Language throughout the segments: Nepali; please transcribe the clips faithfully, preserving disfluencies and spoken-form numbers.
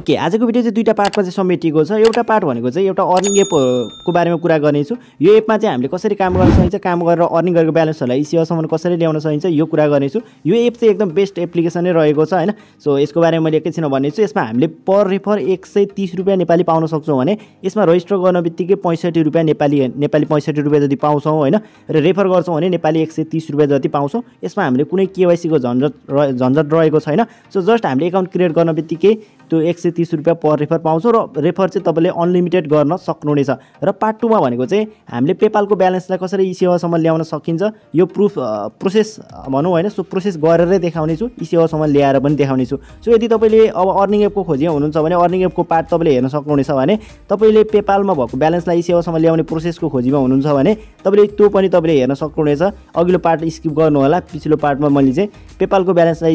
ओके आजको भिडियो चाहिँ दुईटा पार्टमा चाहिँ समेटिएको छ। एउटा पार्ट भनेको चाहिँ एउटा अर्निङ एपको बारेमा कुरा गर्नेछु। यो एपमा चाहिँ हामीले कसरी काम गर्न सकिन्छ, काम गरेर अर्निङ गरेको ब्यालेन्सहरूलाई इसेवासम्म कसरी ल्याउन सकिन्छ यो कुरा गर्नेछु। यो एप चाहिँ एकदम बेस्ट एप्लिकेसन नै रहेको छ हैन। सो यसको बारेमा मैले एकैछिन भन्नेछु। यसमा हामीले पर रेफर एक सौ तीस रुपया नेपाली पाउन सक्छौँ भने यसमा रजिस्टर गर्न बित्तिकै पैंसठी रुपया नेपाली नेपाली पैंसठी रुपया जति पाउँछौँ हैन, र रेफर गर्छौँ भने नेपाली एक सौ तीस रुपया जति पाउँछौँ। यसमा हामीले कुनै केवाइसी को झन्झट झन्झट रहेको छैन। सो जस्ट हामीले एकाउन्ट क्रिएट गर्न बित्तिकै त्यो एक सौ तीस रुपया पर रेफर पाउँछौँ र रेफर चाहिँ तपाईँले अनलिमिटेड गर्न सक्नुहुनेछ। र पार्ट टूमा भनेको चाहिँ हामीले पेपालको ब्यालेन्सलाई कसरी इसेवासम्म ल्याउन सकिन्छ यो प्रुफ प्रोसेस भनौँ होइन। सो प्रोसेस गरेरै देखाउने छु, इसेवासम्म ल्याएर पनि देखाउने छु। सो यदि तपाईँले अब अर्निङ एपको खोजी हुनुहुन्छ भने अर्निङ एपको पार्ट तपाईँले हेर्न सक्नुहुनेछ भने तपाईँले पेपालमा भएको ब्यालेन्सलाई इसेवासम्म ल्याउने प्रोसेसको खोजीमा हुनुहुन्छ भने तपाईँले त्यो पनि तपाईँले हेर्न सक्नुहुनेछ। अघिल्लो पार्ट स्किप गर्नुहोला, पिछिल्लो पार्टमा मैले चाहिँ पेपालको ब्यालेन्सलाई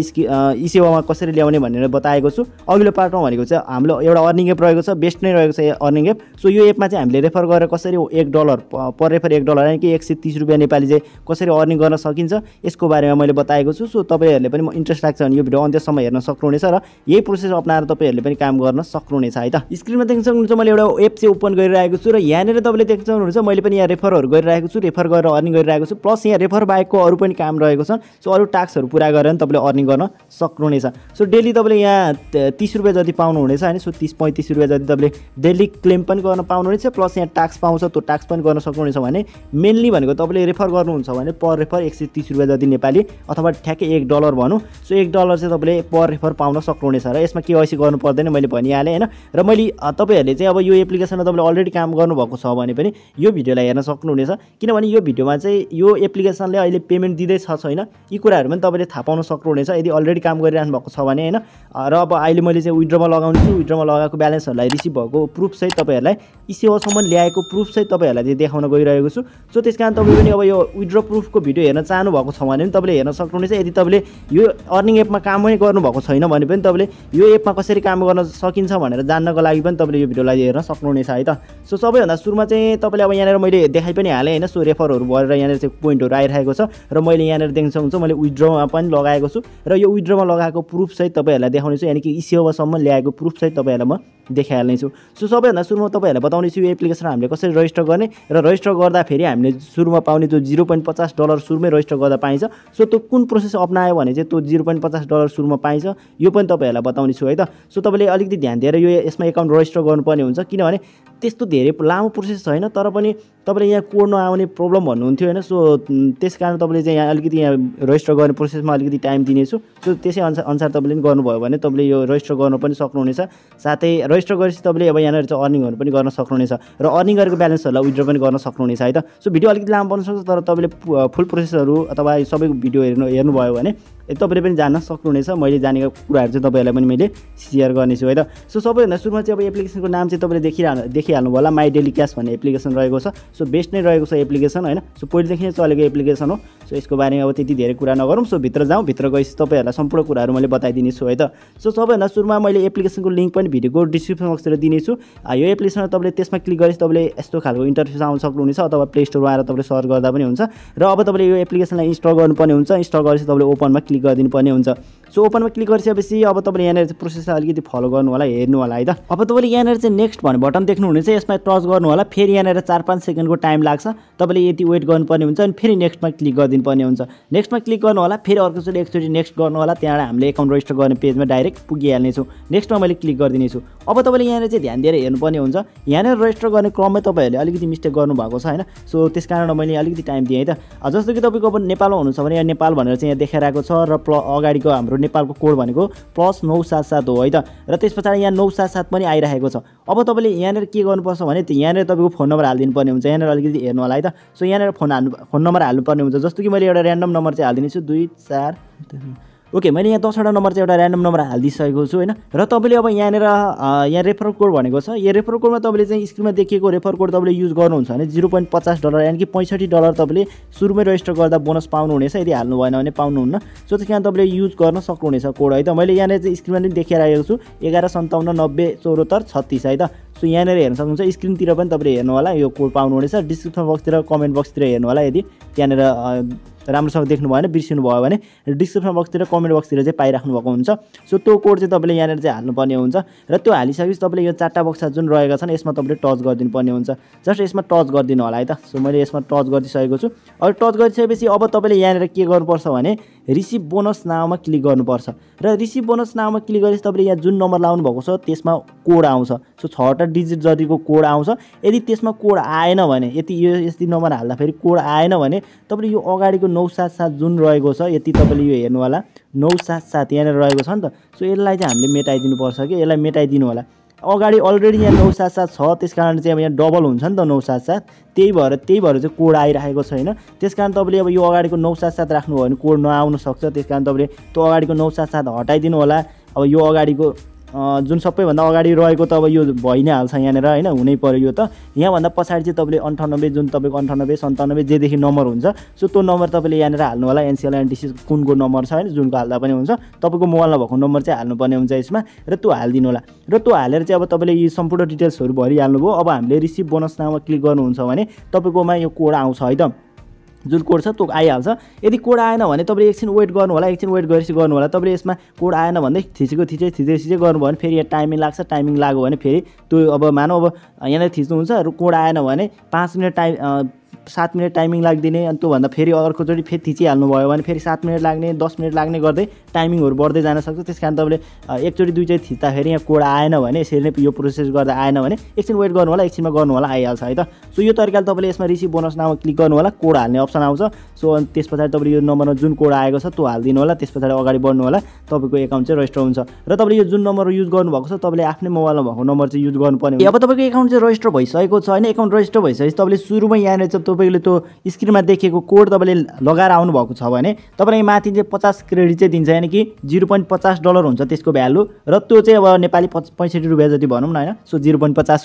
इसेवामा कसरी ल्याउने भनेर बताएको छु। अघिल्लो पार्ट भनेको चाहिँ हाम्रो एउटा अर्निङ एप रहेको छ, बेस्ट नै रहेको छ अर्निङ एप। सो यो एपमा चाहिँ हामीले रेफर गरेर कसरी एक डलर पर रेफर एक डलर यानि कि एक सौ तीस रुपियाँ नेपाली चाहिँ कसरी अर्निङ गर्न सकिन्छ यसको बारेमा मैले बताएको छु। सो तपाईँहरूले पनि इन्ट्रेस्ट लाग्छ भने यो भिडियो अन्त्यसम्म हेर्न सक्नुहुनेछ र यही प्रोसेस अप्नाएर तपाईँहरूले पनि काम गर्न सक्नुहुनेछ है त। स्क्रिनमा देख्न सक्नुहुन्छ मैले एउटा एप चाहिँ ओपन गरिरहेको छु र यहाँनिर तपाईँले देख्न सक्नुहुन्छ मैले पनि यहाँ रेफरहरू गरिरहेको छु, रेफर गरेर अर्निङ गरिरहेको छु। प्लस यहाँ रेफर बाहेकको अरू पनि काम रहेको छ। सो अरू टास्कहरू पुरा गरेर तपाईँले अर्निङ गर्न सक्नुहुनेछ। सो डेली तपाईँले यहाँ तीस रुपियाँ जति पाउनुहुनेछ होइन। सो तीस पैँतिस रुपियाँ जति तपाईँले डेली क्लेम पनि गर्न पाउनुहुनेछ, प्लस यहाँ टास्क पाउँछ त्यो टास्क पनि गर्न सक्नुहुनेछ। भने मेनली भनेको तपाईँले रेफर गर्नुहुन्छ भने पर रेफर एक सौ तीस रुपियाँ जति नेपाली अथवा ठ्याक्कै एक डलर भनौँ। सो एक डलर चाहिँ तपाईँले पर रेफर पाउन सक्नुहुनेछ र यसमा केवाइसी गर्नु पर्दैन मैले भनिहालेँ होइन। र मैले तपाईँहरूले चाहिँ अब यो एप्लिकेसनमा तपाईँले अलरेडी काम गर्नुभएको छ भने पनि यो भिडियोलाई हेर्न सक्नुहुनेछ, किनभने यो भिडियोमा चाहिँ यो एप्लिकेसनले अहिले पेमेन्ट दिँदैछ छैन यी कुराहरू पनि तपाईँले थाहा पाउन सक्नुहुनेछ यदि अलरेडी काम गरिरहनु भएको छ भने होइन। र अब अहिले मैले चाहिँ विड्रमा लगाउने छु, विड्रमा लगाएको ब्यालेन्सहरूलाई रिसिभ भएको प्रुफसहित तपाईँहरूलाई इसेवासम्म ल्याएको प्रुफसहित तपाईँहरूलाई चाहिँ देखाउन गइरहेको छु। सो त्यस कारण तपाईँ पनि अब यो विड्र प्रुफको भिडियो हेर्न चाहनुभएको छ भने पनि तपाईँले हेर्न सक्नुहुनेछ। यदि तपाईँले यो अर्निङ एपमा कामै गर्नुभएको छैन भने पनि तपाईँले यो एपमा कसरी काम गर्न सकिन्छ भनेर जान्नको लागि पनि तपाईँले यो भिडियोलाई हेर्न सक्नुहुनेछ है त। सो सबैभन्दा सुरुमा चाहिँ तपाईँले अब यहाँनिर मैले देखाइ पनि हालेँ होइन। सो रेफरहरू भरेर यहाँनिर चाहिँ पोइन्टहरू आइरहेको छ र मैले यहाँनिर देख्न सक्नुहुन्छ मैले विड्रमा पनि लगाएको छु र यो विड्रमा लगाएको प्रुफसहित तपाईँहरूलाई देखाउने छु, यानि कि इसेवासम्म ल्याएको प्रुफसहित तपाईँहरूलाई म देखाइहाल्ने छु। सो सबैभन्दा सुरुमा तपाईँहरूलाई बताउने छु यो एप्लिकेसन हामीले कसरी रजिस्टर गर्ने र रजिस्टर गर्दाखेरि हामीले सुरुमा पाउने त्यो जिरो पोइन्ट पचास डलर सुरुमै रजिस्टर गर्दा पाइन्छ। सो त्यो कुन प्रोसेस अप्नायो भने चाहिँ त्यो जिरो पोइन्ट पचास डलर सुरुमा पाइन्छ यो पनि तपाईँहरूलाई बताउने छु है त। सो तपाईँले अलिकति ध्यान दिएर यो यसमा एकाउन्ट रजिस्टर गर्नुपर्ने हुन्छ, किनभने त्यस्तो धेरै लामो प्रोसेस छैन तर पनि तपाईँले यहाँ कोड नआउने प्रब्लम भन्नुहुन्थ्यो होइन। सो त्यस कारण तपाईँले चाहिँ यहाँ अलिकति यहाँ रजिस्टर गर्ने प्रोसेसमा अलिकति टाइम दिनेछु। सो त्यसै अनुसार अनुसार तपाईँले पनि गर्नुभयो भने तपाईँले यो रजिस्टर गर्नु पनि सक्नुहुनेछ, साथै रजिस्टर गरेपछि तपाईँले अब यहाँनिर चाहिँ अर्निङहरू पनि गर्न सक्नुहुनेछ र अर्निङ गरेको ब्यालेन्सहरूलाई विथड्र पनि गर्न सक्नुहुनेछ है त। सो भिडियो अलिकति लामो बन्न सक्छ तर तपाईँले फुल प्रोसेसहरू अथवा सबैको भिडियो हेर्नु हेर्नुभयो भने तपाईँले पनि जान्न सक्नुहुनेछ। मैले जानेको कुराहरू चाहिँ तपाईँहरूलाई पनि मैले सेयर गर्नेछु है त। सो सबैभन्दा सुरुमा चाहिँ अब एप्लिकेसनको नाम चाहिँ तपाईँले देखिरहनु देखिहाल्नु होला, माई डेली क्यास भन्ने एप्लिकेसन रहेको छ। सो बेस्ट नै रहेको छ एप्लिकेसन होइन। सो पहिलेदेखि नै चलेको एप्लिकेसन हो। सो यसको बारेमा अब त्यति धेरै कुरा नगरौँ। सो भित्र जाउँ, भित्र गएपछि तपाईँहरूलाई सम्पूर्ण कुराहरू मैले बताइदिनेछु है त। सो सबैभन्दा सुरुमा मैले एप्लिकेसनको लिङ्क पनि भिडियोको डिस्क्रिप्सन बक्सतिर दिनेछु। यो एप्लिकेसनमा तपाईँले त्यसमा क्लिक गरेपछि तपाईँले यस्तो खालको इन्टरफेस आउन सक्नुहुनेछ अथवा प्ले स्टोरमा आएर तपाईँले सर्च गर्दा पनि हुन्छ। र अब तपाईँले यो एप्लिकेसनलाई इन्स्टल गर्नुपर्ने हुन्छ, इन्स्टल गरेपछि तपाईँले ओपनमा क्लिक गरिदिनु पर्ने हुन्छ। सो ओपनमा क्लिक गरिसकेपछि अब तपाईँले यहाँनिर चाहिँ प्रोसेस अलिकति फलो गर्नु होला, हेर्नु होला है त। अब तपाईँले यहाँनिर चाहिँ नेक्स्ट भन्ने बटन देख्नुहुनेछ, यसमा टच गर्नु होला। फेरि यहाँनिर चार पाँच सेकेन्डको टाइम लाग्छ, तपाईँले यति वेट गर्नुपर्ने हुन्छ अनि फेरि नेक्स्टमा क्लिक गरिदिनु पर्ने हुन्छ। नेक्स्टमा क्लिक गर्नु होला, फेरि अर्कोचोटि एकचोटि नेक्स्ट गर्नु होला। त्यहाँबाट हामीले एकाउन्ट रजिस्टर गर्ने पेजमा डाइरेक्ट पुगिहाल्नेछौँ। नेक्स्टमा मैले क्लिक गरिदिनेछु। अब तपाईँले यहाँनिर चाहिँ ध्यान दिएर हेर्नुपर्ने हुन्छ, यहाँनिर रजिस्टर गर्ने क्रममा तपाईँहरूले अलिकति मिस्टेक गर्नुभएको छ होइन। सो त्यस कारण मैले अलिकति टाइम दिएँ है त। जस्तो कि तपाईँको अब नेपालमा हुनुहुन्छ भने यहाँ नेपाल भनेर चाहिँ यहाँ देखाइरहेको छ र प्ल अगाडिको हाम्रो नेपालको कोड भनेको प्लस नौ सात सात हो है त। र त्यस पछाडि यहाँ नौ सात सात पनि आइरहेको छ। अब तपाईँले यहाँनिर के गर्नुपर्छ भने यहाँनिर तपाईँको फोन नम्बर हालिदिनु पर्ने हुन्छ। यहाँनिर अलिकति हेर्नु होला है त। सो यहाँनिर फोन हाल्नु फोन नम्बर हाल्नुपर्ने हुन्छ। जस्तो कि मैले एउटा ऱ्यान्डम नम्बर चाहिँ हालिदिने छु दुई चार ओके, मैले यहाँ दसवटा नम्बर चाहिँ एउटा ऱ्यान्डम नम्बर हालिदिइसकेको छु होइन। र तपाईँले अब यहाँनिर यहाँ रेफर कोड भनेको छ, यो रेफर कोडमा तपाईँले चाहिँ स्क्रिनमा देखिएको रेफर कोड तपाईँले युज गर्नुहुन्छ भने जिरो पोइन्ट पचास डलर यानि कि पैँसठी डलर तपाईँले सुरुमै रजिस्टर गर्दा बोनस पाउनुहुनेछ। यदि हाल्नु भएन भने पाउनुहुन्न। सो त्यस कारण तपाईँले युज गर्न सक्नुहुनेछ कोड है त। मैले यहाँनिर चाहिँ स्क्रिनमा पनि देखिरहेको छु एघार सन्ताउन्न नब्बे चौहत्तर छत्तिस है त। सो यहाँनिर हेर्न सक्नुहुन्छ स्क्रिनतिर पनि तपाईले हेर्नु होला यो कोड पाउनु हुनेछ। डिस्क्रिप्सन बक्सतिर कमेन्ट बक्सतिर हेर्नु होला, यदि त्यहाँनिर राम्रोसँग देख्नु भएन बिर्सिनु भयो भने डिस्क्रिप्सन बक्सतिर कमेन्ट बक्सतिर चाहिँ पाइराख्नु भएको हुन्छ। सो त्यो कोड चाहिँ तपाईले यहाँनिर चाहिँ हाल्नुपर्ने हुन्छ र त्यो हालिसकेपछि तपाईले यो चारटा बक्स जुन रहेका छन् यसमा तपाईले टच गरिदिनु पर्ने हुन्छ। जस्ट यसमा टच गरिदिनु होला है त। सो मैले यसमा टच गरिसकेको छु। अब टच गरिसकेपछि अब तपाईले यहाँनिर के गर्नुपर्छ भने रिसिभ बोनस नाउमा क्लिक गर्नुपर्छ र रिसिभ बोनस नाउमा क्लिक गरेपछि तपाईले यहाँ जुन नम्बर लाउनु भएको छ त्यसमा कोड आउँछ। सो छवटा डिजिट जतिको कोड आउँछ, यदि त्यसमा कोड आएन भने यति यो यति नम्बर हाल्दा फेरि कोड आएन भने तपाईले यो अगाडिको नौ सात सात जुन रहेको छ यति तपाईले यो हेर्नु होला नौ सात सात यहाँनिर रहेको छ नि त। सो यसलाई चाहिँ हामीले मेटाइदिनु पर्छ कि यसलाई मेटाइदिनु होला। अगाडि अलरेडी यहाँ नौ सात सात छ त्यस कारण चाहिँ अब यहाँ डबल हुन्छ नि त नौ सात सात, त्यही भएर त्यही भएर चाहिँ कोड आइरहेको छैन। त्यस कारण तपाईँले अब यो अगाडिको नौ सात सात राख्नु भयो भने कोड नआउन सक्छ, त्यस कारण तपाईँले त्यो अगाडिको नौ सात सात हटाइदिनु होला। अब यो अगाडिको जुन सबैभन्दा अगाडि रहेको त अब यो भइ नै हाल्छ यहाँनिर होइन, हुनै पर्यो यो त। यहाँभन्दा पछाडि चाहिँ तपाईँले अन्ठानब्बे जुन तपाईँको अन्ठानब्बे सन्तानब्बे जेदेखि नम्बर हुन्छ सो त्यो नम्बर तपाईँले यहाँनिर हाल्नु होला। एनसिएल एनटिसी कुनको नम्बर छ होइन जुनको हाल्दा पनि हुन्छ, तपाईँको मोबाइलमा भएको नम्बर चाहिँ हाल्नुपर्ने हुन्छ यसमा र त्यो हालिदिनु होला। र त्यो हालेर चाहिँ अब तपाईँले यो सम्पूर्ण डिटेल्सहरू भरिहाल्नुभयो। अब हामीले रिसिभ बोनस नाउमा क्लिक गर्नुहुन्छ भने तपाईँकोमा यो कोड आउँछ है त, जुन कोड छ त्यो आइहाल्छ। यदि कोड आएन भने तपाईँले एकछिन वेट गर्नु होला, एकछिन वेट गरेपछि गर्नु होला। तपाईँले यसमा कोड आएन भन्दै थिचेको थिचे थिचे थिचे गर्नुभयो भने फेरि यहाँ टाइमिङ लाग्छ, टाइमिङ लाग्यो भने फेरि त्यो अब मानौ अब यहाँनिर थिच्नुहुन्छ र कोड आएन भने पाँच मिनट टाइम सात मिनट टाइमिङ लाग्दिने, अनि त्योभन्दा फेरि अर्कोचोटि फेरि थिचिहाल्नु भयो भने फेरि सात मिनट लाग्ने दस मिनट लाग्ने गर्दै टाइमिङहरू बढ्दै जान सक्छ। त्यस कारण तपाईँले एकचोटि दुईचोटि थिच्दाखेरि यहाँ कोड आएन भने यसरी नै यो प्रोसेस गर्दा आएन भने एकछिन वेट गर्नु होला, एकछिनमा गर्नु होला आइहाल्छ है त। सो यो तरिकाले तपाईँले यसमा रिसिभ बोनस नाउमा क्लिक गर्नु होला, कोड हाल्ने अप्सन आउँछ। सो अनि त्यस पछाडि तपाईँले यो नम्बरमा जुन कोड आएको छ त्यो हालिदिनु होला, त्यस पछाडि अगाडि बढ्नु होला, तपाईँको एकाउन्ट चाहिँ रजिस्टर हुन्छ। र तपाईँले यो जुन नम्बर युज गर्नुभएको छ तपाईँले आफ्नै मोबाइलमा भएको नम्बर चाहिँ युज गर्नुपर्ने हुन्छ। अब तपाईँको एकाउन्ट चाहिँ रजिस्टर भइसकेको छ होइन, एकाउन्ट रजिस्टर भइसकेपछि तपाईँले सुरुमा यहाँनिर चाहिँ तपाईले त्यो स्क्रिनमा देखेको कोड तपाईँले लगाएर आउनु भएको छ भने तपाईँलाई माथि चाहिँ पचास क्रेडिट चाहिँ दिन्छ, यानि कि जीरो पोइन्ट पचास डलर हुन्छ त्यसको भ्यालु। र त्यो चाहिँ अब नेपाली पच पैँसठी रुपियाँ जति भनौँ न होइन। सो जीरो पोइन्ट पचास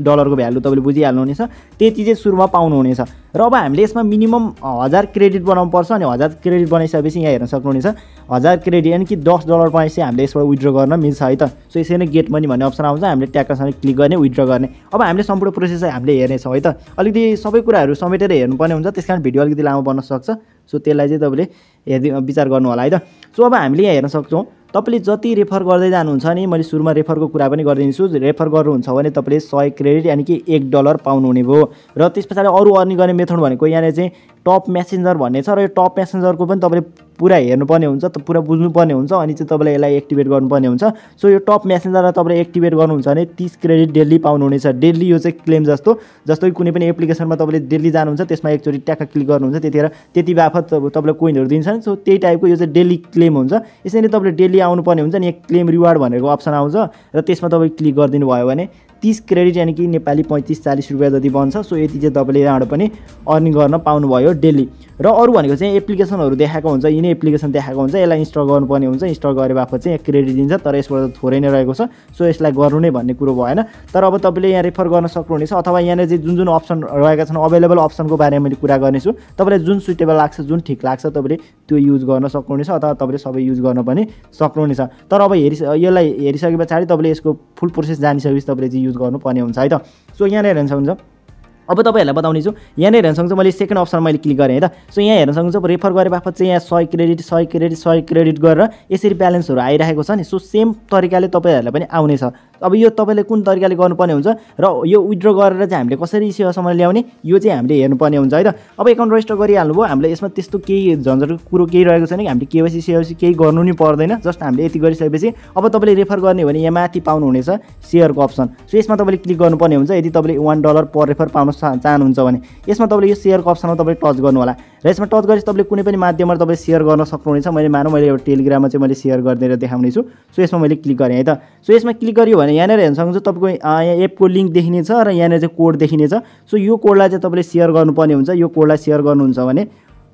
डलरको भ्यालु तपाईँले बुझिहाल्नुहुनेछ, त्यति चाहिँ सुरुमा पाउनुहुनेछ। र अब हामीले यसमा मिनिमम हजार क्रेडिट बनाउनुपर्छ, अनि हजार क्रेडिट बनाइसकेपछि यहाँ हेर्न सक्नुहुनेछ हजार क्रेडिट यानि कि दस डलर बनाएपछि हामीले यसबाट विथड्र गर्न मिल्छ है त। सो यसरी नै गेट मनी भन्ने अप्सन आउँछ, हामीले ट्याक्कसँग क्लिक गर्ने विथड्र गर्ने। अब हामीले सम्पूर्ण प्रोसेस हामीले हेर्नेछौँ है त, अलिकति सबै कुराहरू समेटेर हेर्नुपर्ने हुन्छ, त्यस कारण भिडियो अलिकति लामो बन्न सक्छ। सो त्यसलाई चाहिँ तपाईँले हेर्दै विचार गर्नु होला है त। सो अब हामीले यहाँ हेर्न सक्छौँ तपाईँले जति रेफर गर्दै जानुहुन्छ नि, मैले सुरुमा रेफरको कुरा पनि गरिदिन्छु। रेफर गर्नुहुन्छ भने तपाईँले सय क्रेडिट यानि कि एक डलर पाउनुहुने भयो। र त्यस पछाडि अरू अर्निङ गर्ने मेथड भनेको यहाँनिर चाहिँ टप म्यासेन्जर भन्ने छ, र यो टप म्यासेन्जरको पनि तपाईँले पुरा हेर्नुपर्ने हुन्छ, त पुरा बुझ्नुपर्ने हुन्छ, अनि चाहिँ तपाईँले यसलाई एक्टिभेट गर्नुपर्ने हुन्छ। सो यो टप म्यासेन्जरलाई तपाईँले एक्टिभेट गर्नुहुन्छ भने तिस क्रेडिट डेली पाउनुहुनेछ। डेली यो चाहिँ क्लेम जस्तो जस्तो कुनै पनि एप्लिकेसनमा तपाईँले डेली जानुहुन्छ त्यसमा एकचोटि ट्याक्क क्लिक गर्नुहुन्छ, त्यतिखेर त्यति बाफत तपाईँलाई कोइनहरू दिन्छन्। सो त्यही टाइपको यो चाहिँ डेली क्लेम हुन्छ। यसरी तपाईँले डेली आउनुपर्ने हुन्छ नि, यहाँ क्लेम रिवार्ड भनेको अप्सन आउँछ र त्यसमा तपाईँ क्लिक गरिदिनु भयो भने तीस क्रेडिट यानि कि नेपाली पैँतिस चालिस रुपियाँ जति बन्छ। सो यति चाहिँ तपाईँले यहाँबाट पनि अर्निङ गर्न पाउनुभयो डेली। र अरू भनेको चाहिँ एप्लिकेसनहरू देखाएको हुन्छ, यिनै एप्लिकेसन देखाएको हुन्छ, यसलाई इन्स्टल गर्नुपर्ने हुन्छ। इन्स्टल गरे बापत चाहिँ यहाँ क्रेडिट दिन्छ, तर यसबाट त थोरै नै रहेको छ। सो यसलाई गर्नु नै भन्ने कुरो भएन। तर अब तपाईँले यहाँ रेफर गर्न सक्नुहुनेछ, अथवा यहाँनिर चाहिँ जुन जुन अप्सन रहेका छन् अभाइलेबल अप्सनको बारेमा मैले कुरा गर्नेछु। तपाईँलाई जुन सुइटेबल लाग्छ जुन ठिक लाग्छ तपाईँले त्यो युज गर्न सक्नुहुनेछ, अथवा तपाईँले सबै युज गर्न पनि सक्नुहुनेछ। तर अब हेरि यसलाई हेरिसके पछाडि तपाईँले यसको फुल प्रोसेस जानिसकेपछि तपाईँले चाहिँ युज गर्नुपर्ने हुन्छ है त। सो यहाँनिर हेर्न सक्नुहुन्छ, अब तपाईँहरूलाई बताउने छु। यहाँनिर हेर्न सक्नुहुन्छ मैले सेकेन्ड अप्सन मैले क्लिक गरेँ है त। सो यहाँ हेर्न सक्नुहुन्छ अब रेफर गरे बापत चाहिँ यहाँ सय क्रेडिट सय क्रेडिट सय क्रेडिट गरेर यसरी ब्यालेन्सहरू आइरहेको छ नि। सो सेम तरिकाले तपाईँहरूलाई पनि आउनेछ। अब यो तपाईँले कुन तरिकाले गर्नुपर्ने हुन्छ र यो विथड्र गरेर चाहिँ हामीले कसरी सेवासम्म ल्याउने यो चाहिँ हामीले हेर्नुपर्ने हुन्छ है त। अब एकाउन्ट रजिस्टर गरिहाल्नु भयो, हामीले यसमा त्यस्तो केही झन्झटको कुरो केही रहेको छैन कि हामीले केवाइसी सेवासी केही गर्नु नै पर्दैन। जस्ट हामीले यति गरिसकेपछि अब तपाईँले रेफर गर्ने हो भने यहाँ माथि पाउनुहुनेछ सेयरको अप्सन। सो यसमा तपाईँले क्लिक गर्नुपर्ने हुन्छ, यदि तपाईँले वान डलर पर रेफर पाउन चाहनुहुन्छ भने यसमा तपाईँले यो सेयरको अप्सनमा तपाईँले टच गर्नु होला। र यसमा टच गरेपछि तपाईँले कुनै पनि माध्यमबाट तपाईँ सेयर गर्न सक्नुहुनेछ। मैले मानौँ मैले एउटा टेलिग्राममा चाहिँ मैले सेयर गरिदिएर देखाउने छु। सो यसमा मैले क्लिक गरेँ है त। सो यसमा क्लिक गरियो भने यहाँनिर हेर्न सक्नुहुन्छ तपाईँको यहाँ एपको लिङ्क देखिनेछ र यहाँनिर चाहिँ कोड देखिनेछ। सो यो कोडलाई चाहिँ तपाईँले सेयर गर्नुपर्ने हुन्छ। यो कोडलाई सेयर गर्नुहुन्छ भने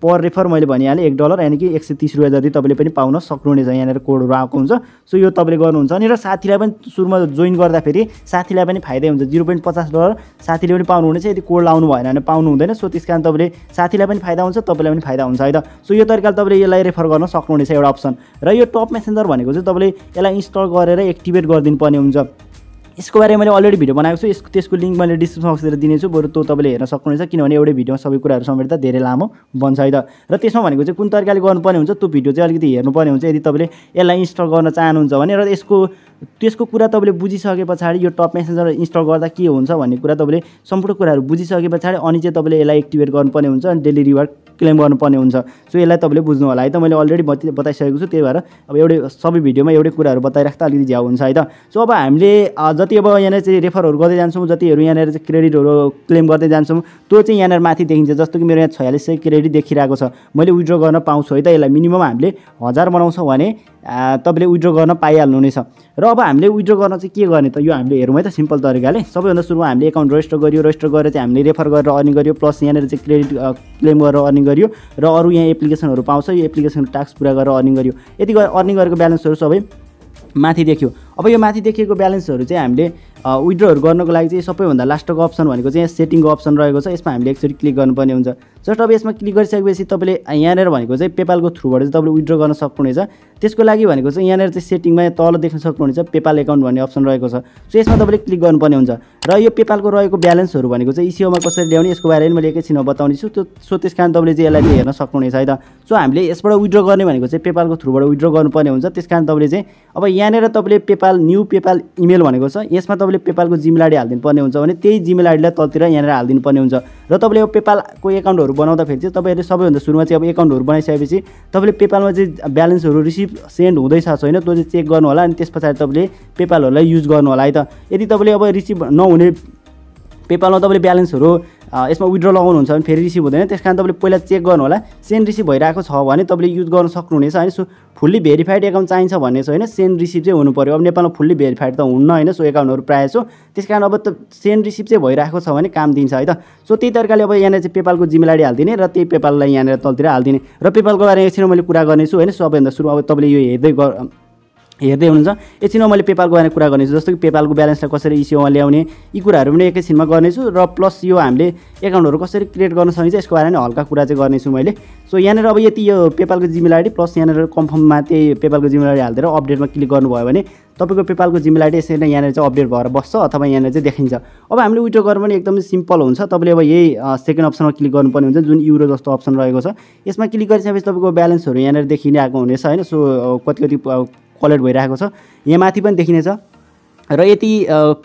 पर रेफर मैले भनिहालेँ एक डलर यानि कि एक सय तिस रुपियाँ जति तपाईँले पनि पाउन सक्नुहुनेछ। यहाँनिर कोडहरू आएको हुन्छ। सो यो तपाईँले गर्नुहुन्छ अनि, र साथीलाई पनि सुरुमा जोइन गर्दाखेरि साथीलाई पनि फाइदै हुन्छ। जिरो पोइन्ट पचास डलर साथीले पनि पाउनुहुनेछ, यदि कोड लाउनु भएन भने पाउनु हुँदैन। सो त्यस कारण तपाईँले साथीलाई पनि फाइदा हुन्छ, तपाईँलाई पनि फाइदा हुन्छ है त। सो यो तरिकाले तपाईँले यसलाई रेफर गर्न सक्नुहुनेछ एउटा अप्सन। र यो टप म्यासेन्जर भनेको चाहिँ तपाईँले यसलाई इन्स्टल गरेर एक्टिभेट गरिदिनुपर्ने हुन्छ। यसको बारेमा मैले अलरेडी भिडियो बनाएको छु। यसको त्यसको लिंक मैले डिस्क्रिप्सन बक्सतिर दिनेछु, बरु त्यो तपाईले हेर्न सक्नुहुन्छ किनभने एउटा भिडियोमा सबै कुराहरु समेट्दा धेरै लामो बन्छ है त। र त्यसमा भनेको चाहिँ कुन तरिकाले गर्नुपर्ने हुन्छ त्यो भिडियो चाहिँ अलिकति हेर्नु पर्ने हुन्छ यदि तपाईले यसलाई इन्स्टल गर्न चाहनुहुन्छ भने। र यसको त्यसको कुरा तपाईले बुझिसकेपछि यो टप मेसेन्जर इन्स्टल गर्दा के हुन्छ भन्ने कुरा तपाईले सम्पूर्ण कुराहरु बुझिसकेपछि अनि चाहिँ तपाईले यसलाई एक्टिभेट गर्नुपर्ने हुन्छ अनि डेली रिवार्ड क्लेम गर्नुपर्ने हुन्छ। सो यसलाई तपाईले बुझ्नु होला है त। मैले अलरेडी बताइसकेको छु, त्यही भएर अब एउटा सबै भिडियोमा एउटा कुराहरु बताइराख्दा अलिकति ज्याउ हुन्छ है त। सो अब हामीले जति अब यहाँ चाहिँ रेफरहरु गर्दै जान्छौं, जतिहरु यहाँ चाहिँ क्रेडिटहरु क्लेम गर्दै जान्छौं त्यो चाहिँ यहाँ माथि देखिन्छ। जस्तो कि मेरो यहाँ छयालिस सय क्रेडिट देखिरहेको छ, मैले विथड्र गर्न पाउँछु है त। यसलाई मिनिमम हामीले हजार बनाउँछौं भने तपाईले विथड्र गर्न पाइहाल्नु हुनेछ। र अब हामीले विथड्र गर्न चाहिँ के गर्ने त यो हामीले हेरौँ है त सिम्पल तरिकाले। सबैभन्दा सुरुमा हामीले एकाउन्ट रेजिस्टर गरियो, रेजिस्टर गरेर चाहिँ हामीले रेफर गरेर अर्निङ गरियो प्लस यहाँ चाहिँ क्रेडिट क्लेम गरेर अर्निङ गरियो र अरु यहाँ एप्लिकेसनहरु पाउँछ। यो एप्लिकेसन टास्क पुरा गरेर अर्निङ गरियो, यति गरेर अर्निङ गरेको ब्यालेन्सहरु सबै माथि देखियो। अब यो माथि देखिएको ब्यालेन्सहरु चाहिँ हामीले विथड्रहरु गर्नको लागि चाहिँ सबैभन्दा लास्टको अप्सन भनेको चाहिँ सेटिङको अप्सन रहेको छ, यसमा हामीले एकचोटी क्लिक गर्नुपर्ने हुन्छ। जस्ट अब यसमा क्लिक गरिसकेपछि तपाईले यहाँनेर भनेको चाहिँ पेपालको थ्रुबाट चाहिँ तपाईले विथड्र गर्न सक्नुहुनेछ। त्यसको लागि भनेको चाहिँ यहाँनेर चाहिँ सेटिङमा तल देख्न सक्नुहुनेछ पेपाल एकाउन्ट भन्ने अप्सन रहेको छ, सो यसमा तपाईले क्लिक गर्नुपर्ने हुन्छ। र यो पेपालको रहेको ब्यालेन्सहरु भनेको चाहिँ इसेवामा कसरी ल्याउने यसको बारेमा मैले एकैछिनमा बताउने छु। सो त्यसकारण तपाईले चाहिँ यसलाई हेर्न सक्नुहुनेछ है त। सो हामीले यसबाट विथड्र गर्ने भनेको चाहिँ पेपालको थ्रुबाट विथड्र गर्नुपर्ने हुन्छ। त्यसकारण तपाईले चाहिँ अब यहाँनेर तपाईले पेपाल न्यू पेपाल इमेल भनेको छ, यसमा तपाईले पेपालको जिमेल आइडी हाल्दिनु पर्ने हुन्छ भने त्यही जिमेल आइडीलाई तलतिर यहाँनेर हाल्दिनु पर्ने हुन्छ। र तपाईले यो पेपालको एकाउन्टहरु बनाउँदा फेरि चाहिँ तपाईहरुले सबैभन्दा सुरुमा चाहिँ अब एकाउन्टहरु बनाइसकेपछि तपाईले पेपालमा चाहिँ ब्यालेन्सहरु रिसिभ सेन्ड हुँदैछ छैन त्यो चाहिँ चेक गर्नु होला अनि त्यसपछि तपाईले पेपालहरुलाई युज गर्नु होला है त। यदि तपाईले अब रिसिभ नहुने पेपालमा तपाईले ब्यालेन्सहरु यसमा विथड्र लगाउनुहुन्छ भने फेरि रिसिभ हुँदैन, त्यसकारण तपाईले पहिला चेक गर्नु होला सेन्ड रिसिभ भइरहेको छ भने तपाईले युज गर्न सक्नुहुनेछ हैन। सो फुल्ली भेरिफाइड एकाउन्ट चाहिन्छ भन्ने छैन, सेन्ड रिसिभ चाहिँ हुनु पर्यो। अब नेपालमा फुल्ली भेरिफाइड त हुन्न हैन, सो एकाउन्टहरु प्राय सो त्यसकारण अब त सेन्ड रिसिभ चाहिँ भइरहेको छ भने काम दिन्छ है त। सो त्यही तरिकाले अब यहाँ चाहिँ पेपालको जिमेल आइडी हाल्दिने र त्यही पेपाललाई यहाँनेर तलतिर हाल्दिने र पेपालको बारेमा एकछिन मैले कुरा गर्नेछु हैन। सो सबैभन्दा सुरु अब तपाईले यो हेर्दै हेर्दै हुनुहुन्छ एकछिनमा मैले पेपालको बारेमा कुरा गर्नेछु, जस्तो कि पेपालको ब्यालेन्सलाई कसरी इसेवामा ल्याउने यी कुराहरू पनि एकैछिनमा गर्नेछु र प्लस यो हामीले एकाउन्टहरु कसरी क्रिएट गर्न सकिन्छ यसको बारेमा हल्का कुरा चाहिँ गर्नेछु मैले। सो यहाँनेर अब यति यो पेपालको जिमेल आइडी प्लस यहाँनेर कन्फर्ममा त्यही पेपालको जिमेल आइडी हाल्दै अपडेटमा क्लिक गर्नुभयो भने तपाईको पेपालको जिमेल आइडी यसरी नै यहाँनेर चाहिँ अपडेट भएर बस्छ अथवा यहाँनेर चाहिँ देखिन्छ। अब हामीले विथड्र गर्न पनि एकदमै सिम्पल हुन्छ, तपाईले अब यही सेकेन्ड अप्सनमा क्लिक गर्नुपर्ने हुन्छ जुन युरो जस्तो अप्सन रहेको छ, यसमा क्लिक गरिसकेपछि तपाईको ब्यालेन्सहरु यहाँनेर देखिने आएको हुनेछ हैन। सो कति कति कलेक्ट भइरहेको छ यहाँ माथि पनि देखिनेछ र यति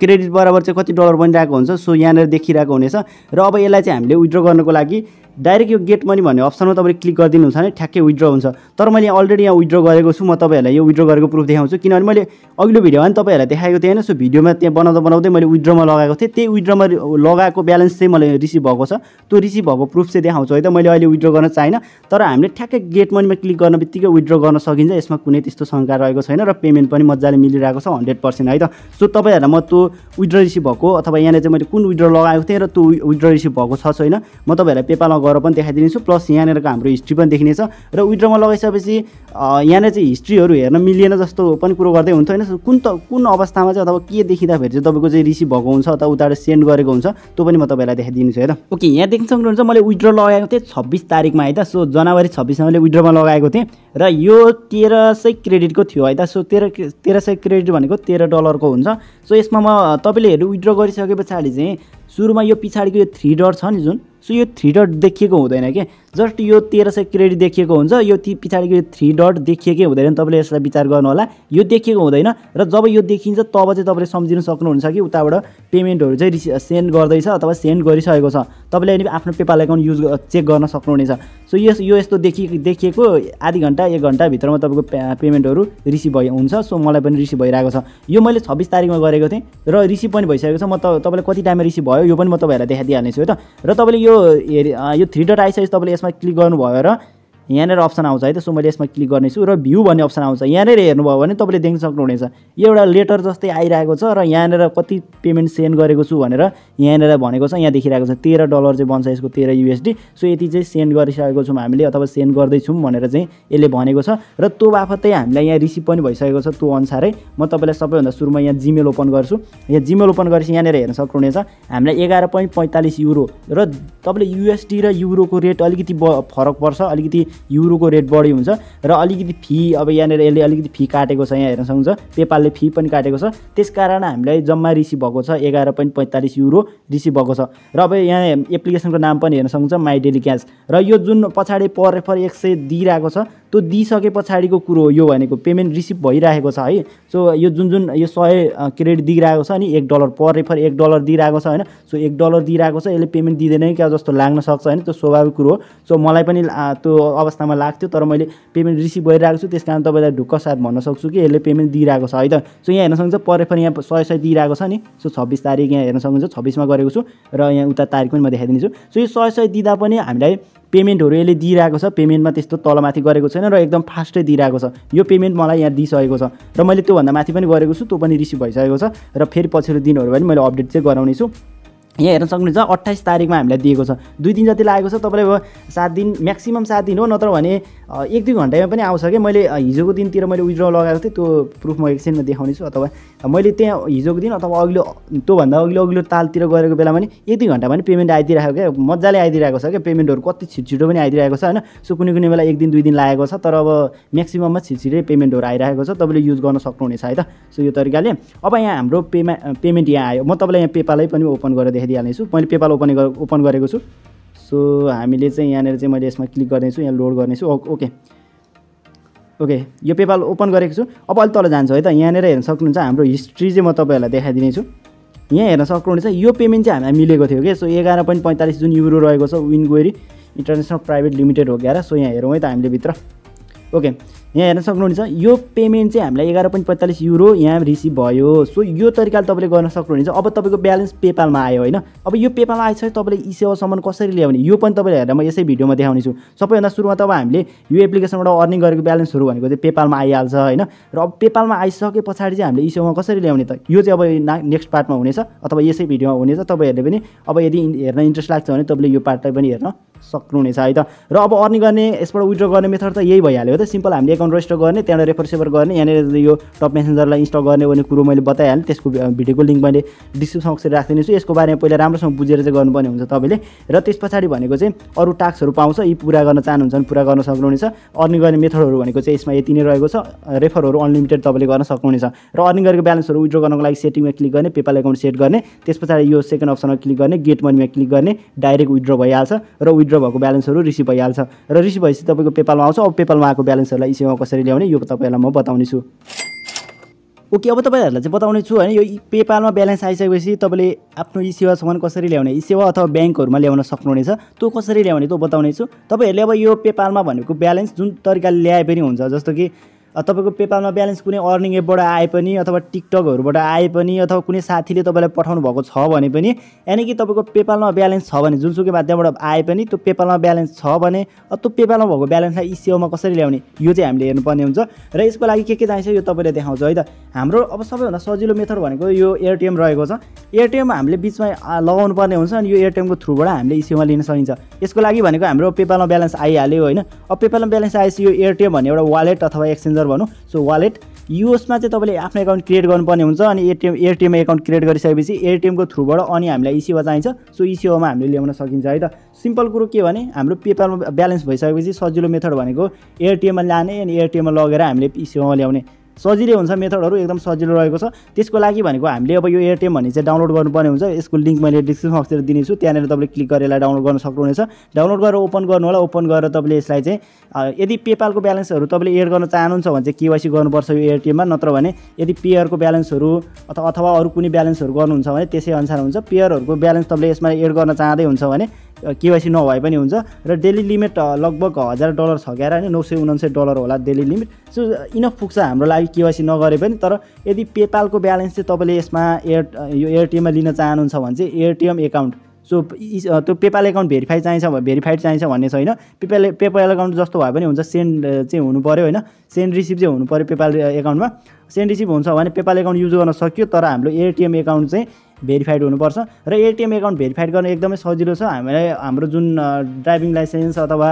क्रेडिट बराबर चाहिँ कति डलर बनिरहेको हुन्छ सो यहाँनेर देखिरहेको हुनेछ। र अब यसलाई चाहिँ हामीले विथड्र गर्नको लागि डाइरेक्ट यो गेट मनी भन्ने अप्सनमा तपाईले क्लिक गरिदिनु हुन्छ भने ठ्याक्कै विथड्र हुन्छ। तर मैले अलरेडी यहाँ विथड्र गरेको छु, म तपाईहरुलाई यो विथड्र गरेको प्रुफ देखाउँछु किनभने मैले अघिल्लो भिडियोमा पनि तपाईहरुलाई देखाएको थिएँ हैन। सो भिडियोमा त्यहाँ बनाउँदा बनाउँदै मैले विथड्रमा लगाएको थिएँ, त्यही विथड्रमा लगाएको ब्यालेन्स चाहिँ मैले रिसिभ भएको छ त्यो रिसिभ भएको प्रुफ चाहिँ देखाउँछु है त। मैले अहिले विथड्र गर्न चाहिन तर हामीले ठ्याक्कै गेट मनीमा क्लिक गर्नबित्तिकै विथड्र गर्न सकिन्छ, यसमा कुनै त्यस्तो शंका रहेको छैन र पेमेन्ट पनि मज्जाले मिलिरहेको छ हन्ड्रेड पर्सेन्ट है त। सो तपाईहरुलाई म त्यो विथड्र रिसिभ भएको अथवा यहाँ चाहिँ मैले कुन विथड्र लगाएको थिएँ र त्यो विथड्र रिसिभ भएको छ छैन म तपाईहरुलाई पेपालमा गरेर पनि देखाइदिनेछु प्लस यहाँनेरको हाम्रो हिस्ट्री पनि देखिनेछ। र विथड्रमा लगाइसकेपछि यहाँनेर चाहिँ हिस्ट्रीहरू हेर्न मिलिएन जस्तो पनि कुरो गर्दै हुन्छ हैन। कुन त कुन अवस्थामा चाहिँ अथवा के देखिँदाखेरि चाहिँ तपाईँको चाहिँ रिसिभ भएको हुन्छ अथवा उताबाट सेन्ड गरेको हुन्छ त्यो पनि म तपाईँलाई देखाइदिन्छु है त। ओके यहाँ देख्न सक्नुहुन्छ मैले विथड्र लगाएको थिएँ छब्बिस तारिकमा है त। सो जनवरी छब्बिसमा मैले विथड्रमा लगाएको थिएँ र यो तेह्र सय क्रेडिटको थियो है त। सो तेह्र तेह्र सय क्रेडिट भनेको तेह्र डलरको हुन्छ। सो यसमा म तपाईँले विथड्र गरिसके पछाडि चाहिँ सुरुमा यो पछाडिको यो थ्री डट छ नि जुन, सो यो थ्री डट देखिएको हुँदैन के, जस्ट यो तेह्र सय क्रेडिट देखिएको हुन्छ, यो ती पछाडिको यो थ्री डट देखिएकै हुँदैन, तपाईँले यसलाई विचार गर्नु होला यो देखिएको हुँदैन। र जब यो देखिन्छ तब चाहिँ तपाईँले सम्झिनु सक्नुहुन्छ कि उताबाट पेमेन्टहरु चाहिँ सेन्ड गर्दैछ अथवा सेन्ड गरिसकेको छ, तपाईँले अनि आफ्नो पेपाल एकाउन्ट युज चेक गर्न सक्नुहुनेछ। सो यस यो यस्तो देखि देखिएको आधी घण्टा एक घण्टा भित्रमा तपाईँको पेमेन्टहरु रिसिभ भइ हुन्छ। सो मलाई पनि रिसिभ भइरहेको छ, यो मैले छब्बिस तारिकमा गरेको थिएँ र रिसिभ पनि भइसकेको छ। म त तपाईँलाई कति टाइममा रिसिभ भयो यो पनि म तपाईँहरूलाई देखाइदिइहाल्नेछु है त। र तपाईँले यो यो थ्री डट आइसकेपछि तपाईँले यसमा क्लिक गर्नुभयो र यहाँनेर अप्सन आउँछ है त। सो मैले यसमा क्लिक गर्नेछु र भ्यू भन्ने अप्सन आउँछ, यहाँनेर हेर्नुभयो भने तपाईँले देख्न सक्नुहुनेछ यो एउटा लेटर जस्तै आइरहेको छ र यहाँनेर कति पेमेन्ट सेन्ड गरेको छु भनेर यहाँनेर भनेको छ, यहाँ देखिरहेको छ तेह्र डलर चाहिँ बन्छ यसको तेह्र युएसडी। सो यति चाहिँ सेन्ड गरिसकेको छौँ हामीले अथवा सेन्ड गर्दैछौँ भनेर चाहिँ यसले भनेको छ र त्यो बापतै हामीलाई यहाँ रिसिभ पनि भइसकेको छ। त्यो अनुसारै म तपाईँलाई सबैभन्दा सुरुमा यहाँ जिमेल ओपन गर्छु, यहाँ जिमेल ओपन गरेपछि यहाँनेर हेर्न सक्नुहुनेछ हामीलाई एघार पोइन्ट पैँतालिस युरो र तपाईँले युएसडी र युरोको रेट अलिकति फरक पर्छ, अलिकति euro को रेट बढी हुन्छ र अलिकति फी अब यानेर यसले अलिकति फी काटेको छ यहाँ हेर्न सक्नुहुन्छ पेपालले फी पनि काटेको छ त्यसकारण हामीलाई जम्मा रिसिभ भएको छ eleven point four five euro receive भएको छ र अब यहाँ एप्लिकेसनको नाम पनि हेर्न सक्नुहुन्छ माइ डेली क्याश र यो जुन पछाडी पर रेफर one hundred दिइराको छ त्यो दिइसके पछाडीको कुरा हो यो भनेको पेमेन्ट रिसिभ भइराखेको छ है सो यो जुन जुन यो one hundred क्रेडिट दिइराको छ अनि one dollar per refer one dollar दिइराको छ हैन सो one dollar दिइराको छ यसले पेमेन्ट दिदैन के जस्तो लाग्न सक्छ हैन त्यो स्वाभाविक कुरा हो सो मलाई पनि त्यो अवस्थामा लाग्थ्यो तर मैले पेमेन्ट रिसिभ भइराको छु त्यसकारण तपाईलाई ढुक्क साथ भन्न सक्छु कि यसले पेमेन्ट दिइराको छ है त सो यहाँ हेर्न सक्नुहुन्छ पर रेफर यहाँ one hundred दिइराको छ नि सो twenty-six तारिख यहाँ हेर्न सक्नुहुन्छ twenty-six मा गरेको छु र यहाँ उता तारिख पनि म देखाइदिन्छु सो यो one hundred दिदा पनि हामीलाई पेमेन्टहरु यसले दिइराको छ पेमेन्टमा त्यस्तो तलमाथि गरेको छैन र एकदम फास्टै दिइराको छ यो पेमेन्ट मलाई यहाँ दिइसकेको छ र मैले त्यो भन्दा माथि पनि गरेको छु त्यो पनि रिसिभ भइसकेको छ र फेरि पछिल्लो दिनहरु पनि मैले अपडेट चाहिँ गराउने छु यहाँ हेर्न सक्नुहुन्छ twenty-eight तारिखमा हामीलाई दिएको छ दुई दिन जति लागेको छ तपाईले seven दिन म्याक्सिमम seven दिन हो नत्र भने one two घण्टामा पनि आउँछ के मैले हिजोको दिनतिर मैले विथड्र लगाएको थिए त्यो प्रुफ म एक्सचेन्जमा देखाउने छु अथवा मैले त्यहाँ हिजोको दिन अथवा अघिल्लो त्यो भन्दा अघिल्लो अघिल्लो तालतिर गरेको बेला पनि one two घण्टा पनि पेमेन्ट आइदिरहेको के मज्जाले आइदिरहेको छ के पेमेन्टहरु कति छिटछिटो पनि आइदिरहेको छ हैन सो कुनै कुनै बेला एक दिन दुई दिन लागेको छ तर अब म्याक्सिमममा छिटछिटै पेमेन्टहरु आइरहेको छ तपाईले युज गर्न सक्नुहुनेछ है त सो यो तरिकाले अब यहाँ हाम्रो पेमेन्ट यहाँ आयो म तपाईलाई यहाँ पेपालै पनि ओपन गरेर देखाइदिहाल्ने छु मैले पेपाल ओपन गरेको ओपन गरेको छु सो हामीले चाहिँ यहाँनेर चाहिँ मैले यसमा क्लिक गर्ने छु यहाँ लोड गर्ने छु ओके ओके यो पेपाल ओपन गरेको छु अब अलि तल जान्छ है त यहाँनेर हेर्न सक्नुहुन्छ हाम्रो हिस्ट्री चाहिँ म तपाईहरुलाई देखाइदिने छु यहाँ हेर्न सक्नुहुन्छ यो पेमेन्ट चाहिँ हामीलाई मिलेको थियो के so eleven point four five जुन युरो रहेको छ विनगोरी इन्टरनेशनल प्राइभेट लिमिटेड हो ग्यारा सो यहाँ हेरौँ है त हामीले भित्र ओके यहाँ हेर्न सक्नुहुन्छ यो पेमेन्ट चाहिँ हामीलाई eleven point four five euro यहाँ रिसिभ भयो सो यो तरिकाले तपाईले गर्न सक्नुहुन्छ अब तपाईको ब्यालेन्स पेपालमा आयो हैन अब यो पेपालमा आइसक्यो तपाईले इसेवा सम्म कसरी ल्याउने यो पनि तपाईले हेर्न म यसै भिडियोमा देखाउने छु सबैभन्दा सुरुमा तब हामीले यो एप्लिकेसनबाट अर्निङ गरेको ब्यालेन्सहरु भनेको चाहिँ पेपालमा आइहाल्छ हैन र अब पेपालमा आइसके पछाडी चाहिँ हामीले इसेवामा कसरी ल्याउने त यो चाहिँ अब नेक्स्ट पार्टमा हुनेछ अथवा यसै भिडियोमा हुनेछ तपाईहरुले पनि अब यदि हेर्न इन्ट्रेस्ट लाग्छ भने तपाईले यो पार्टलाई पनि हेर्न सक्नुहुनेछ है त र अब अर्निङ गर्ने यसबाट विथड्र गर्ने मेथड त यही भइहाल्यो है त सिम्पल हामीले अकाउन्ट रेजिस्टर गर्ने त्यहाँबाट रेफर सेभर गर्ने यहाँनिर यो टप मेसेन्जरलाई इन्स्टल गर्ने भन्ने कुरो मैले बताइहालेँ त्यसको भिडियोको लिङ्क मैले डिस्क्रिप्सनमा कसरी राखिदिनेछु यसको बारेमा पहिला राम्रोसँग बुझेर चाहिँ गर्नुपर्ने हुन्छ तपाईँले र त्यस पछाडि भनेको चाहिँ अरू टास्कहरू पाउँछ यी पुरा गर्न चाहनुहुन्छ भने पुरा गर्न सक्नुहुनेछ अर्निङ गर्ने मेथडहरू भनेको चाहिँ यसमा यति नै रहेको छ रेफरहरू अनलिमिटेड तपाईँले गर्न सक्नुहुनेछ र अर्निङ गरेको ब्यालेन्सहरू विथड्र गर्नको लागि सेटिङमा क्लिक गर्ने पेपाल एकाउन्ट सेट गर्ने त्यस पछाडि यो सेकेन्ड अप्सनमा क्लिक गर्ने गेट मनीमा क्लिक गर्ने डाइरेक्ट विथड्र भइहाल्छ र विथड्र भएको ब्यालेन्सहरू रिसिभ भइहाल्छ र रिसिभ भएपछि तपाईँको पेपालमा आउँछ अब पेपालमा आएको ब्यालेन्सहरूलाई इसेवामा कसरी ल्याउने यो तपाईँलाई म बताउने छु ओके अब तपाईहरुलाई चाहिँ बताउने छु हैन यो पेपालमा ब्यालेन्स आइसकेपछि तपाईले आफ्नो इसेवासम्म कसरी ल्याउने इसेवा अथवा ब्याङ्कहरुमा ल्याउन सक्नुहुनेछ त्यो कसरी ल्याउने त्यो बताउने छु तपाईहरुले अब यो पेपालमा भनेको ब्यालेन्स जुन तरिकाले ल्याए पनि हुन्छ जस्तो कि तपाईको पेपालमा ब्यालेन्स कुनै अर्निङ एपबाट आए पनि अथवा टिकटकहरुबाट आए पनि अथवा कुनै साथीले तपाईलाई पठाउनु भएको छ भने पनि यानी कि तपाईको पेपालमा ब्यालेन्स छ भने जुनसुकै माध्यमबाट आए पनि त्यो पेपालमा ब्यालेन्स छ भने त्यो पेपालमा भएको ब्यालेन्सलाई इसेवामा कसरी ल्याउने यो चाहिँ हामीले हेर्नुपर्ने हुन्छ र यसको लागि के के चाहिन्छ यो तपाईलाई देखाउँछु है त हाम्रो अब सबैभन्दा सजिलो मेथड भनेको यो एटिएम रहेको छ एटिएम हामीले बीचमा लगाउनु पर्ने हुन्छ अनि यो एटिएमको थ्रुबाट हामीले इसेवामा लिन सकिन्छ यसको लागि भनेको हाम्रो पेपालमा ब्यालेन्स आइहाल्यो हैन अब पेपालमा ब्यालेन्स आएपछि यो एटिएम भन्ने एउटा वालेट अथवा एक्सचेन्ज भनौं सो वालेट युएसमा चाहिँ तपाईले आफ्नो एकाउन्ट क्रिएट गर्नुपर्ने हुन्छ अनि एटिएम एटिएम एकाउन्ट क्रिएट गरिसकेपछि एटिएमको थ्रुबाट अनि हामीलाई इसेवा चाहिन्छ सो इसेवामा हामीले ल्याउन सकिन्छ है त सिम्पल कुरो के भने हाम्रो पेपालमा ब्यालेन्स भइसकेपछि सजिलो मेथड भनेको एटिएममा लाने अनि एटिएममा लगेर हामीले इसेवामा ल्याउने सजिलो हुन्छ मेथडहरु एकदम सजिलो रहेको छ त्यसको लागि भनेको हामीले अब यो एटिएम भन्ने चाहिँ डाउनलोड गर्नुपर्ने हुन्छ यसको लिंक मैले डिस्क्रिप्सन बक्सतिर दिने छु त्यहाँनेर तपाईले क्लिक गरेर यसलाई डाउनलोड गर्न सक्नुहुनेछ डाउनलोड गरेर ओपन गर्नु होला ओपन गरेर तपाईले यसलाई चाहिँ यदि पेपालको ब्यालेन्सहरु तपाईले एड गर्न चाहनुहुन्छ भने चाहिँ केवाईसी गर्नुपर्छ यो एटिएममा नत्र भने यदि पेयरको ब्यालेन्सहरु अथवा अथवा अरू कुनै ब्यालेन्सहरु गर्नुहुन्छ भने त्यसै अनुसार हुन्छ पेयरहरुको ब्यालेन्स तपाईले यसमा एड गर्न चाहदै हुन्छ भने केवाईसी नभए पनि हुन्छ र डेली लिमिट लगभग one thousand dollars छ ग्यारा हैन nine hundred ninety-nine dollars होला डेली लिमिट सो इनफ पुग्छ हाम्रो लागि केवाईसी नगरे पनि तर यदि पेपालको ब्यालेन्स चाहिँ तपाईले यसमा एयर यो एटिएममा लिन चाहनुहुन्छ भने चाहिँ एटिएम एकाउन्ट सो त्यो पेपाल एकाउन्ट भेरिफाई चाहिन्छ भेरिफाइड चाहिन्छ भन्ने छैन पेपाल पेपाल एकाउन्ट जस्तो भए पनि हुन्छ सेन्ड चाहिँ हुनु पर्यो हैन सेन्ड रिसिभ चाहिँ हुनु पर्यो पेपाल एकाउन्टमा सेन्ड रिसिभ हुन्छ भने पेपाल एकाउन्ट युज गर्न सकियो तर हाम्रो एटिएम एकाउन्ट चाहिँ भेरिफाइड हुनुपर्छ र एटिएम एकाउन्ट भेरिफाइड गर्न एकदमै सजिलो छ हामीलाई हाम्रो जुन ड्राइभिङ लाइसेन्स अथवा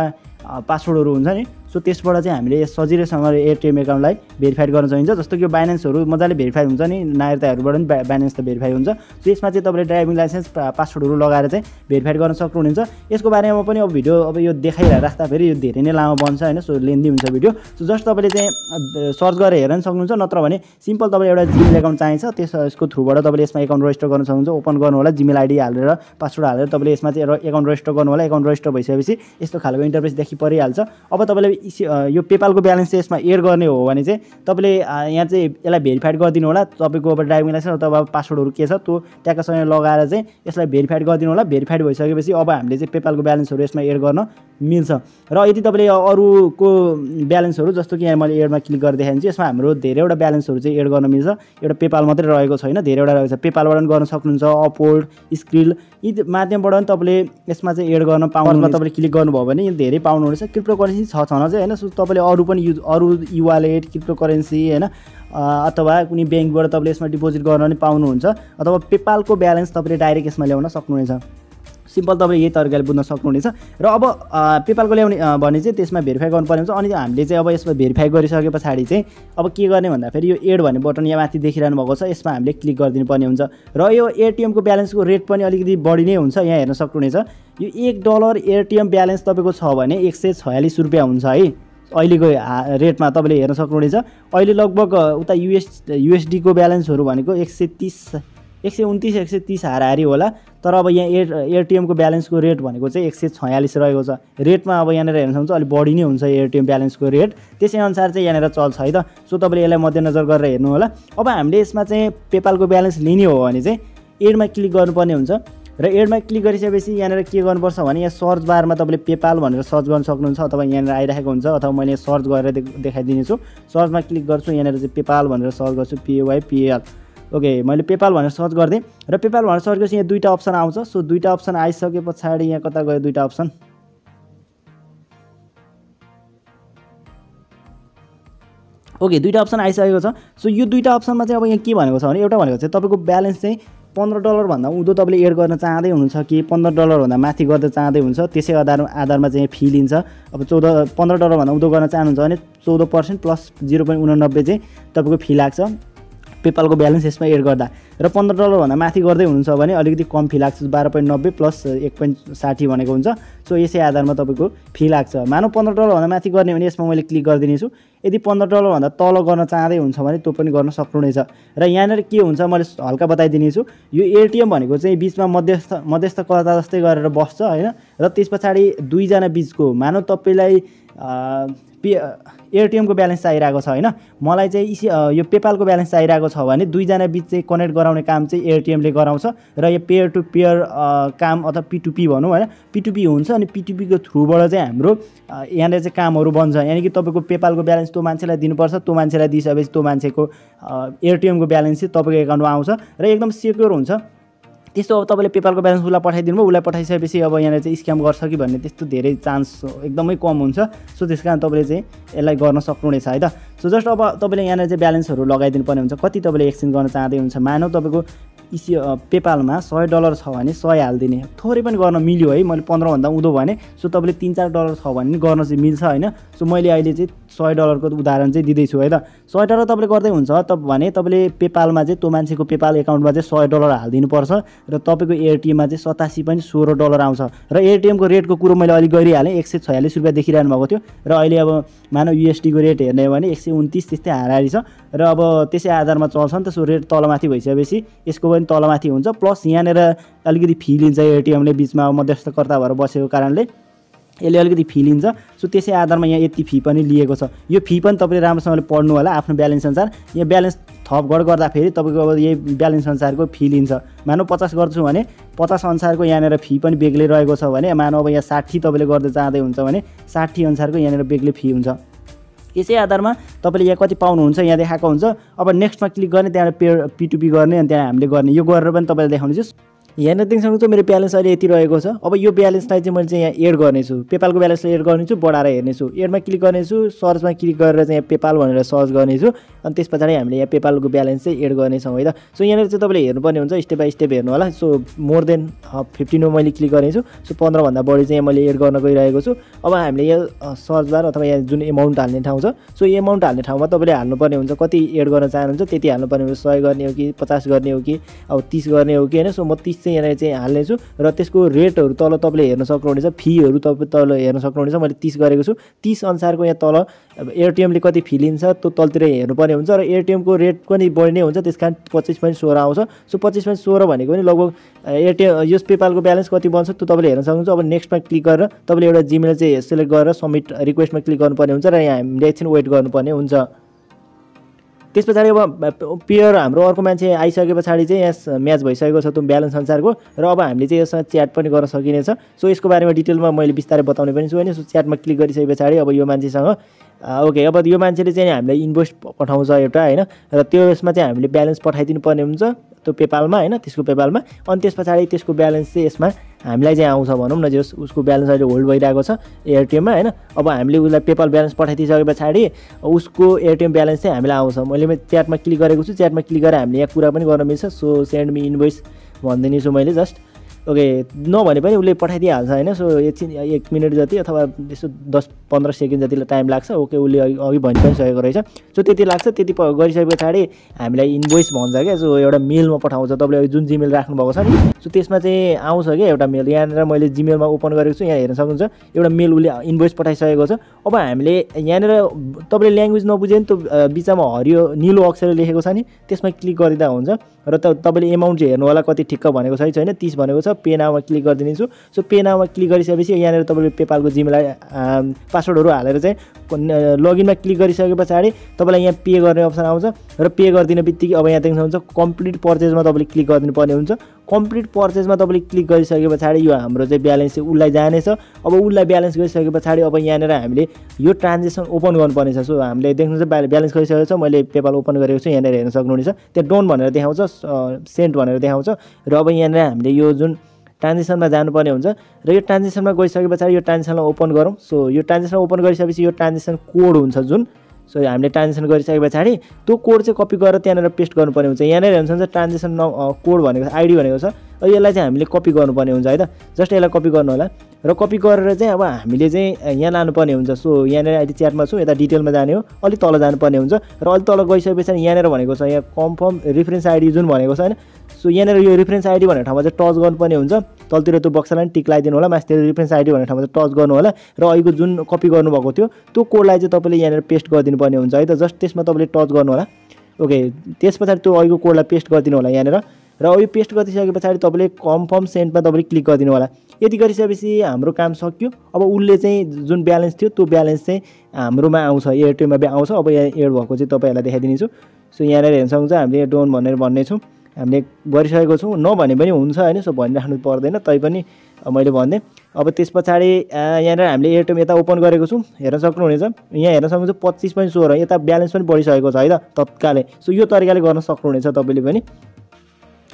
पासवर्डहरु हुन्छ नि सो त्यसबाट चाहिँ हामीले सजिलैसँग एटीएम अकाउन्टलाई भेरिफाई गर्न चाहिन्छ। जस्तो कि बाइनेन्सहरु मजाले भेरिफाई हुन्छ नि, नागरिकताहरुबाट पनि बाइनेन्स त भेरिफाई हुन्छ। सो यसमा चाहिँ तपाईले ड्राइभिङ लाइसेन्स पासवर्डहरु लगाएर चाहिँ भेरिफाई गर्न सक्नुहुन्छ। यसको बारेमा पनि अब भिडियो अब यो देखाइराख्दा फेरि यो धेरै नै लामो बन्छ हैन, सो लेन्दी हुन्छ भिडियो। सो जस्ट तपाईले चाहिँ सर्च गरेर हेर्न सक्नुहुन्छ, नत्र भने सिम्पल तपाईले एउटा जीमेल अकाउन्ट चाहिन्छ त्यसको थ्रुबाट तपाईले यसमा अकाउन्ट रेजिस्टर गर्न सक्नुहुन्छ। ओपन गर्नु होला, जीमेल आईडी हालेर पासवर्ड हालेर तपाईले यसमा चाहिँ अकाउन्ट रेजिस्टर गर्नु होला। अकाउन्ट रेजिस्टर भइसकेपछि यस्तो खालको इन्टरफेस देखि परिहाल्छ। अब तपाईले यो पेपालको ब्यालेन्स चाहिँ यसमा एड गर्ने हो भने चाहिँ तपाईले यहाँ चाहिँ यसलाई भेरिफाइड गरिदिनु होला। तपाईको अब ड्राइभिङ लाइसेन्स अथवा पासवर्डहरु के छ त्यो ट्यागसँग लगाएर चाहिँ यसलाई भेरिफाइड गरिदिनु होला। भेरिफाइड भइसकेपछि अब हामीले चाहिँ पेपालको ब्यालेन्सहरु यसमा एड गर्न मिल्छ। र यदि तपाईले अरुको ब्यालेन्सहरु जस्तो कि यहाँ मैले एडमा क्लिक गरेर देखाइन्छ, यसमा हाम्रो धेरैवटा ब्यालेन्सहरु चाहिँ एड गर्न मिल्छ। एउटा पेपाल मात्रै रहेको छैन, धेरैवटा रहेको छ। पेपालबाट पनि गर्न सक्नुहुन्छ, अपवर्ड, स्क्रिल यी माध्यमबाट पनि तपाईले यसमा चाहिँ एड गर्न पाउनुहुन्छ। तपाईले क्लिक गर्नुभयो भने यो धेरै पाउनुहुन्छ। क्रिप्टो करेन्सी छ छन चाहिँ हैन, सो तपाईले अरु पनि युज अरु ई-वालेट, क्रिप्टो करेन्सी हैन अथवा कुनै बैंकबाट तपाईले यसमा डिपोजिट गर्न पनि पाउनुहुन्छ। अथवा पेपालको ब्यालेन्स तपाईले डाइरेक्ट यसमा ल्याउन सक्नुहुन्छ। सिम्पल तपाईले यही तरिकाले बुझ्न सक्नुहुनेछ। र अब पेपालको ल्याउने भने चाहिँ त्यसमा भेरिफाई गर्नुपर्ने हुन्छ। अनि हामीले चाहिँ अब यसमा भेरिफाई गरिसके पछाडी चाहिँ अब के गर्ने भन्दा फेरि यो एड भन्ने बटन यहाँ माथि देखिरहनु भएको छ, यसमा हामीले क्लिक गरिदिनु पर्ने हुन्छ। र यो एटीएमको ब्यालेन्सको रेट पनि अलिकति बढी नै हुन्छ, यहाँ हेर्न सक्नुहुनेछ। यो एक डलर एटीएम ब्यालेन्स तपाईको छ भने एक सय छयालिस रुपियाँ हुन्छ है, अहिलेको रेटमा तपाईँले हेर्न सक्नुहुनेछ। अहिले लगभग उता युएस युएसडीको ब्यालेन्सहरू भनेको एक सय तिस एक सय उन्तीस एक सय तीस हाराहारी होला। तर अब यहाँ एट एटीएमको ब्यालेन्सको रेट भनेको चाहिँ एक सय छयालिस रहेको छ। रेटमा अब यहाँनिर हेर्न सक्नुहुन्छ अलिक बढी नै हुन्छ एटीएम ब्यालेन्सको रेट, त्यसै अनुसार चाहिँ यहाँनिर चल्छ है त। सो तपाईँले यसलाई मध्यनजर गरेर हेर्नु होला। अब हामीले यसमा चाहिँ पेपालको ब्यालेन्स लिने हो भने चाहिँ एडमा क्लिक गर्नुपर्ने हुन्छ। र एडमा क्लिक गरिसकेपछि यहाँनिर के गर्नुपर्छ भने यहाँ सर्च बारमा तपाईँले पेपाल भनेर सर्च गर्न सक्नुहुन्छ अथवा यहाँनिर आइरहेको हुन्छ। अथवा मैले सर्च गरेर देखाइदिनेछु, सर्चमा क्लिक गर्छु, यहाँनिर चाहिँ पेपाल भनेर सर्च गर्छु, पेवाइपिएल। ओके okay, मैले पेपाल भनेर सर्च गर्दै र पेपाल भनेर सर्च गरेपछि यहाँ दुईटा अप्सन आउँछ। सो दुईटा अप्सन आइसके पछाडि यहाँ कता गयो दुईटा अप्सन, ओके दुईटा अप्सन आइसकेको छ। सो यो दुईटा अप्सनमा चाहिँ अब यहाँ के भनेको छ भने एउटा भनेको चाहिँ तपाईँको ब्यालेन्स चाहिँ पन्ध्र डलरभन्दा उँधो तपाईँले एड गर्न चाहँदै हुनुहुन्छ कि पन्ध्र डलरभन्दा माथि गर्दा चाहँदै हुन्छ, त्यसै आधार आधारमा चाहिँ फी लिन्छ। अब चौध पन्ध्र डलरभन्दा उँधो गर्न चाहनुहुन्छ भने चौध पर्सेन्ट प्लस जिरो पोइन्ट उनानब्बे चाहिँ तपाईँको फी लाग्छ पेपालको ब्यालेन्स यसमा एड गर्दा। र पन्ध्र डलरभन्दा माथि गर्दै हुनुहुन्छ भने अलिकति कम फी लाग्छ, बाह्र पोइन्ट नब्बे प्लस एक पोइन्ट साठी भनेको हुन्छ। सो यसै आधारमा तपाईँको फी लाग्छ। मानौ पन्ध्र डलरभन्दा माथि गर्ने भने यसमा मैले क्लिक गरिदिनेछु। यदि पन्ध्र डलरभन्दा तल गर्न चाहँदै हुन्छ भने त्यो पनि गर्न सक्नुहुनेछ। र यहाँनिर के हुन्छ मैले हल्का बताइदिनेछु। यो एटीएम भनेको चाहिँ बिचमा मध्यस्थ मध्यस्थकर्ता जस्तै गरेर बस्छ होइन, र त्यस पछाडि दुईजना बिचको मानौ तपाईँलाई पे एटीएमको ब्यालेन्स चाहिरहेको छ होइन, मलाई चाहिँ इसी यो पेपालको ब्यालेन्स चाहिरहेको छ भने दुईजना बिच चाहिँ कनेक्ट गराउने काम चाहिँ एटीएमले गराउँछ। र यो पेयर टु पेयर काम अथवा पिटुपी भनौँ होइन, पिटुपी हुन्छ। अनि पिटुपीको थ्रुबाट चाहिँ हाम्रो यहाँनिर चाहिँ कामहरू बन्छ, यानि कि तपाईँको पेपालको ब्यालेन्स त्यो मान्छेलाई दिनुपर्छ, त्यो मान्छेलाई दिइसकेपछि त्यो मान्छेको एटीएमको ब्यालेन्स चाहिँ तपाईँको एकाउन्टमा आउँछ र एकदम सिक्योर हुन्छ। त्यस्तो अब तपाईँले पेपालको ब्यालेन्स उसलाई पठाइदिनु भयो, उसलाई पठाइसकेपछि अब यहाँनिर चाहिँ स्क्याम गर्छ कि भन्ने त्यस्तो धेरै चान्स एकदमै कम हुन्छ। सो त्यस कारण तपाईँले चाहिँ यसलाई गर्न सक्नुहुनेछ है त। सो जस्ट अब तपाईँले यहाँनिर चाहिँ ब्यालेन्सहरू लगाइदिनु पर्ने हुन्छ, कति तपाईँले एक्सचेन्ज गर्न चाहँदै हुन्छ। मानौ तपाईँको इसी पेपालमा सय डलर छ भने सय हालिदिने, थोरै पनि गर्न मिल्यो है, मैले पन्ध्रभन्दा उँधो भने। सो तपाईँले तिन चार डलर छ भने गर्न चाहिँ मिल्छ होइन। सो मैले अहिले चाहिँ सय डलरको उदाहरण चाहिँ दिँदैछु है त। सय डलर तपाईँले गर्दै हुन्छ त भने तपाईँले पेपालमा चाहिँ त्यो मान्छेको पेपाल एकाउन्टमा चाहिँ सय डलर हालिदिनुपर्छ र तपाईँको एटीएममा चाहिँ सतासी पनि सोह्र डलर आउँछ। र एटीएमको रेटको कुरो मैले अलिक गरिहालेँ, एक सय छयालिस रुपियाँ देखिरहनु भएको थियो। र अहिले अब मानव युएसडीको रेट हेर्ने हो भने एक सय उन्तिस त्यस्तै हाराहारी छ। र अब त्यसै आधारमा चल्छ नि त। सो रेट तलमाथि भइसकेपछि यसको पनि तलमाथि हुन्छ, प्लस यहाँनिर अलिकति फी लिन्छ एटीएमले, बिचमा मध्यस्थकर्ता भएर बसेको कारणले यसले अलिकति फी लिन्छ। सो त्यसै आधारमा यहाँ यति फी पनि लिएको छ। यो फी पनि तपाईँले राम्रोसँगले पढ्नु होला आफ्नो ब्यालेन्स अनुसार। यहाँ ब्यालेन्स थपघट गर्दाखेरि तपाईँको अब यही ब्यालेन्स अनुसारको फी लिन्छ। मानौ पचास गर्छु भने पचास अनुसारको यहाँनिर फी पनि बेग्लै रहेको छ भने, मानौ अब यहाँ साठी तपाईँले गर्दै चाहँदै हुन्छ भने साठी अनुसारको यहाँनिर बेग्लै फी हुन्छ। यसै आधारमा तपाईले यहाँ कति पाउनुहुन्छ यहाँ देखाएको हुन्छ। अब नेक्स्टमा क्लिक गर्ने, त्यहाँबाट पे पिटुपी गर्ने, अनि त्यहाँ हामीले गर्ने यो गरेर पनि तपाईँले देखाउनु छ। यहाँ नथिङ सम्म त मेरो ब्यालेन्स अहिले यति रहेको छ। अब यो ब्यालेन्सलाई चाहिँ मैले चाहिँ यहाँ एड गर्नेछु, पेपालको ब्यालेन्सलाई एड गर्नेछु, बढाएर हेर्नेछु। एडमा क्लिक गर्नेछु, सर्चमा क्लिक गरेर चाहिँ यहाँ पेपाल भनेर सर्च गर्नेछु अनि त्यसपछि हामीले यहाँ पेपालको ब्यालेन्स चाहिँ एड गर्नेछौँ है त। सो यहाँ चाहिँ तपाईले हेर्नुपर्ने हुन्छ, स्टेप बाइ स्टेप हेर्नु होला। सो मोर देन फिफ्टीन मैले क्लिक गर्नेछु। सो पन्ध्र भन्दा बढी चाहिँ मैले एड गर्न गइरहेको छु। अब हामीले यहाँ सर्च बार अथवा यहाँ जुन एमाउन्ट हाल्ने ठाउँ छ, सो यो एमाउन्ट हाल्ने ठाउँमा तपाईले हाल्नुपर्ने हुन्छ, कति एड गर्न चाहनुहुन्छ त्यति हाल्नुपर्ने हुन्छ। सय गर्ने हो कि पचास गर्ने हो कि अब तीस गर्ने हो कि हैन। सो म तीस चाहिँ यहाँ चाहिँ हाल्ने छु र त्यसको रेटहरु तल तपाईले हेर्न सक्नुहुन्छ, फीहरु तल तल हेर्न सक्नुहुन्छ। मैले तीस गरेको छु, तीस अनुसारको यहाँ तल एटीएमले कति फी लिन्छ त्यो तलतिर हेर्नुपर्ने हुन्छ। र एटीएमको रेट पनि बढ्ने हुन्छ, त्यसकारण पच्चीस पॉइंट सोह्र आउँछ। सो पच्चीस पॉइंट सोह्र भनेको पनि लगभग एटीएम यस पेपालको ब्यालेन्स कति बन्छ त्यो तपाईले हेर्न सक्नुहुन्छ। अब नेक्स्टमा क्लिक गरेर तपाईले एउटा जीमेल चाहिँ सिलेक्ट गरेर सबमिट रिक्वेस्टमा क्लिक गर्नुपर्ने हुन्छ र यहाँ हामीले एकछिन वेट गर्नुपर्ने हुन्छ। त्यस पछाडि अब पेयर हाम्रो अर्को मान्छे आइसके पछाडि चाहिँ यहाँ म्याच भइसकेको छ त्यो ब्यालेन्स अनुसारको, र अब हामीले चाहिँ यसमा च्याट पनि गर्न सकिनेछ। सो यसको बारेमा डिटेलमा मैले बिस्तारै बताउने पनि छु होइन। सो च्याटमा क्लिक गरिसके पछाडि अब यो मान्छेसँग ओके, अब यो मान्छेले चाहिँ हामीलाई इन्भोइस पठाउँछ एउटा होइन, र त्यो यसमा चाहिँ हामीले ब्यालेन्स पठाइदिनु पर्ने हुन्छ त्यो पेपालमा होइन, त्यसको पेपालमा। अनि त्यस पछाडि त्यसको ब्यालेन्स चाहिँ यसमा हामीलाई चाहिँ आउँछ। भनौँ न, जस उसको ब्यालेन्स अहिले होल्ड भइरहेको छ एटिएममा होइन। अब हामीले उसलाई पेपाल ब्यालेन्स पठाइदिइसके पछाडि उसको एटिएम ब्यालेन्स चाहिँ हामीलाई आउँछ। मैले च्याटमा क्लिक गरेको छु, च्याटमा क्लिक गरेर हामीले यहाँ कुरा पनि गर्न मिल्छ। सो सेन्ड मी इन्भोइस भनिदिने छु मैले जस्ट ओके, नभने पनि उसले पठाइदिइहाल्छ होइन। सो एकछिन एक मिनट जति अथवा यसो दस पन्ध्र सेकेन्ड जतिलाई टाइम लाग्छ। ओके, उसले अघि भनि पनि सकेको रहेछ। सो त्यति लाग्छ, त्यति गरिसके पछाडि हामीलाई इन्भोइस भन्छ क्या। सो एउटा मेलमा पठाउँछ, तपाईँले अघि जुन जिमेल राख्नुभएको छ नि सो त्यसमा चाहिँ आउँछ क्या एउटा मेल। यहाँनिर मैले जिमेलमा ओपन गरेको छु, यहाँ हेर्न सक्नुहुन्छ एउटा मेल उसले इन्भोइस पठाइसकेको छ। अब हामीले यहाँनिर तपाईँले ल्याङ्ग्वेज नबुझ्यो नि त्यो बिचमा हरियो निलो अक्षर लेखेको छ नि त्यसमा क्लिक गरिदिँदा हुन्छ र तपाईँले एमाउन्ट चाहिँ हेर्नु होला कति ठिक्क भनेको छ छैन। तीस भनेको छ, पे नाउमा क्लिक गरिदिनेछु। सो पे नाउमा क्लिक गरिसकेपछि यहाँनिर तपाईँले पेपालको जिमेल पासवर्डहरू हालेर चाहिँ लगइनमा क्लिक गरिसके पछाडि तपाईँलाई यहाँ पे गर्ने अप्सन आउँछ र पे गरिदिने बित्तिकै अब यहाँ देख्न सक्नुहुन्छ कम्प्लिट पर्चेजमा तपाईँले क्लिक गरिदिनु पर्ने हुन्छ। कम्प्लिट पर्चेजमा तपाईँले क्लिक गरिसके पछाडि यो हाम्रो चाहिँ ब्यालेन्स चाहिँ उसलाई जानेछ। अब उसलाई ब्यालेन्स गरिसके पछाडि अब यहाँनिर हामीले यो ट्रान्जेक्सन ओपन गर्नुपर्नेछ। सो हामीले देख्नु चाहिँ ब्यालेन्स गरिसकेको छ, मैले पेपाल ओपन गरेको छु, यहाँनिर हेर्न सक्नुहुनेछ। त्यहाँ डोन भनेर देखाउँछ, सेन्ट भनेर देखाउँछ। र अब यहाँनिर हामीले यो जुन ट्रान्जेक्सनमा जानुपर्ने हुन्छ र यो ट्रान्जेक्सनमा गइसके पछाडि यो ट्रान्जेक्सनलाई ओपन गरौँ। सो यो ट्रान्जेक्सन ओपन गरिसकेपछि यो ट्रान्जेक्सन कोड हुन्छ जुन, सो हामीले ट्रान्जेक्सन गरिसके पछाडि त्यो कोड चाहिँ कपी गरेर त्यहाँनिर पेस्ट गर्नुपर्ने हुन्छ। यहाँनिर हेर्नुहुन्छ ट्रान्जेक्सन कोड भनेको आइडी भनेको छ, र यसलाई चाहिँ हामीले कपी गर्नुपर्ने हुन्छ है त। जस्ट यसलाई कपी गर्नु होला र कपी गरेर चाहिँ अब हामीले चाहिँ यहाँ लानुपर्ने हुन्छ। सो यहाँनिर अहिले च्याटमा छु, यता डिटेलमा जाने हो, अलिक तल जानुपर्ने हुन्छ र अलिक तल गइसके पछाडि यहाँनिर भनेको छ यहाँ कन्फर्म रेफरेन्स आइडी जुन भनेको छ होइन। सो यहाँनिर यो रेफरेन्स आइडी भन्ने ठाउँमा चाहिँ टच गर्नुपर्ने हुन्छ, तलतिर त्यो बक्सलाई टिक लगाइदिनु होला, माथितिर रेफरेन्स आइडी भन्ने ठाउँमा चाहिँ टच गर्नु होला र अघिको जुन कपी गर्नुभएको थियो त्यो कोडलाई चाहिँ तपाईँले यहाँनिर पेस्ट गरिदिनु पर्ने हुन्छ है त। जस्ट त्यसमा तपाईँले टच गर्नु होला ओके, त्यस पछाडि त्यो अघिको कोडलाई पेस्ट गरिदिनु होला यहाँनिर। र यो पेस्ट गरिसके पछाडि तपाईँले कन्फर्म सेन्डमा तपाईँले क्लिक गरिदिनु होला। यति गरिसकेपछि हाम्रो काम सकियो। अब उसले चाहिँ जुन ब्यालेन्स थियो त्यो ब्यालेन्स चाहिँ हाम्रोमा आउँछ, एयरटेलमा आउँछ। अब यहाँ एड भएको चाहिँ तपाईँहरूलाई देखाइदिनेछु। सो यहाँनिर हेर्न सक्नुहुन्छ हामीले डोन भनेर भन्ने छौँ, हामीले गरिसकेको छौँ, नभने पनि हुन्छ होइन। सो भनिराख्नु पर्दैन, तैपनि मैले भन्ने। अब त्यस पछाडि यहाँनिर हामीले एयरटेल यता ओपन गरेको छौँ, हेर्न सक्नुहुनेछ। यहाँ हेर्न सक्नुहुन्छ पच्चीस पॉइंट सोह्र, यता ब्यालेन्स पनि बढिसकेको छ है त तत्कालै। सो यो तरिकाले गर्न सक्नुहुनेछ तपाईँले पनि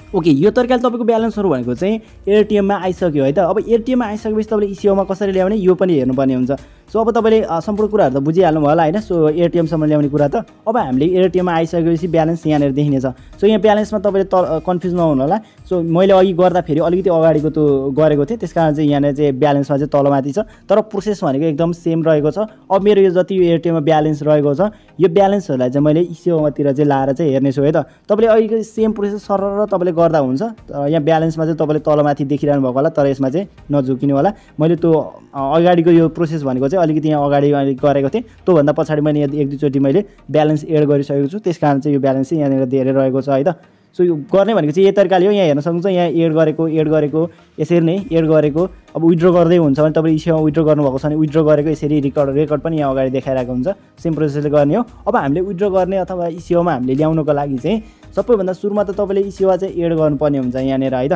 ओके। यो तरिकाले तपाईँको ब्यालेन्सहरू भनेको चाहिँ एटिएममा आइसक्यो है त। अब एटिएममा आइसकेपछि तपाईँले इसेवामा कसरी ल्याउने यो पनि हेर्नुपर्ने हुन्छ। सो अब तपाईँले सम्पूर्ण कुराहरू त बुझिहाल्नु होला होइन। सो एटिएमसम्म ल्याउने कुरा त। अब हामीले एटिएममा आइसकेपछि ब्यालेन्स यहाँनिर देखिनेछ। सो यहाँ ब्यालेन्समा तपाईँले त कन्फ्युज नहुनु होला। सो मैले अघि गर्दा फेरि अलिकति अगाडिको त्यो गरेको थिएँ, त्यस कारण चाहिँ यहाँनिर चाहिँ ब्यालेन्समा चाहिँ तलमाथि छ, तर प्रोसेस भनेको एकदम सेम रहेको छ। अब मेरो यो जति यो एटिएममा ब्यालेन्स रहेको छ यो ब्यालेन्सहरूलाई चाहिँ मैले इसेवामातिर चाहिँ लाएर चाहिँ हेर्नेछु है त। तपाईँले अघिको सेम प्रोसेस सरर तपाईँले गर्दा हुन्छ। यहाँ ब्यालेन्समा चाहिँ तपाईँले तलमाथि देखिरहनु भएको होला, तर यसमा चाहिँ नझुकिनु होला। मैले त्यो अगाडिको यो प्रोसेस भनेको चाहिँ अलिकति यहाँ अगाडि गरेको थिएँ, त्योभन्दा पछाडि मैले एक दुईचोटि मैले ब्यालेन्स एड गरिसकेको छु, त्यस कारण चाहिँ यो ब्यालेन्स चाहिँ यहाँनिर धेरै रहेको छ है त। सो यो गर्ने भनेको चाहिँ यही तरिकाले हो। यहाँ हेर्न सक्नुहुन्छ यहाँ एड गरेको एड गरेको यसरी नै एड गरेको। अब विथड्र गर्दै हुन्छ भने तपाईँ इसेवामा विथड्र गर्नुभएको छ भने विथड्र गरेको यसरी रेकर्ड रेकर्ड पनि यहाँ अगाडि देखाइरहेको हुन्छ, सेम प्रोसेसले गर्ने हो। अब हामीले विथड्र गर्ने अथवा इसेवामा हामीले ल्याउनुको लागि चाहिँ सबैभन्दा सुरुमा त तपाईँले इसेवा चाहिँ एड गर्नुपर्ने हुन्छ यहाँनिर है त।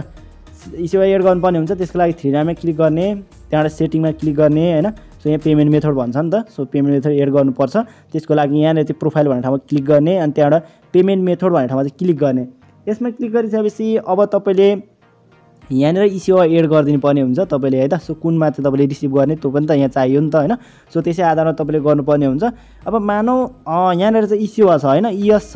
इसेवा एड गर्नुपर्ने हुन्छ, त्यसको लागि थ्री लाइनमा क्लिक गर्ने, त्यहाँबाट सेटिङमा क्लिक गर्ने होइन। सो यहाँ पेमेन्ट मेथड भन्छ नि त, सो पेमेन्ट मेथड एड गर्नुपर्छ। त्यसको लागि यहाँनिर चाहिँ प्रोफाइल भन्ने ठाउँमा क्लिक गर्ने अनि त्यहाँबाट पेमेन्ट मेथड भन्ने ठाउँमा चाहिँ क्लिक गर्ने। यसमा क्लिक गरिसकेपछि अब तपाईँले यहाँ इसेवा एड गरिदिनुपर्ने हुन्छ तपाईले हैन त। सो कुन मा चाहिँ तपाईले रिसिभ गर्ने त्यो पनि त यहाँ चाहियो नि त हैन। सो त्यसै आधारमा तपाईले गर्नुपर्ने हुन्छ। अब मानौ यहाँ चाहिँ इसेवा छ हैन, इएस छ,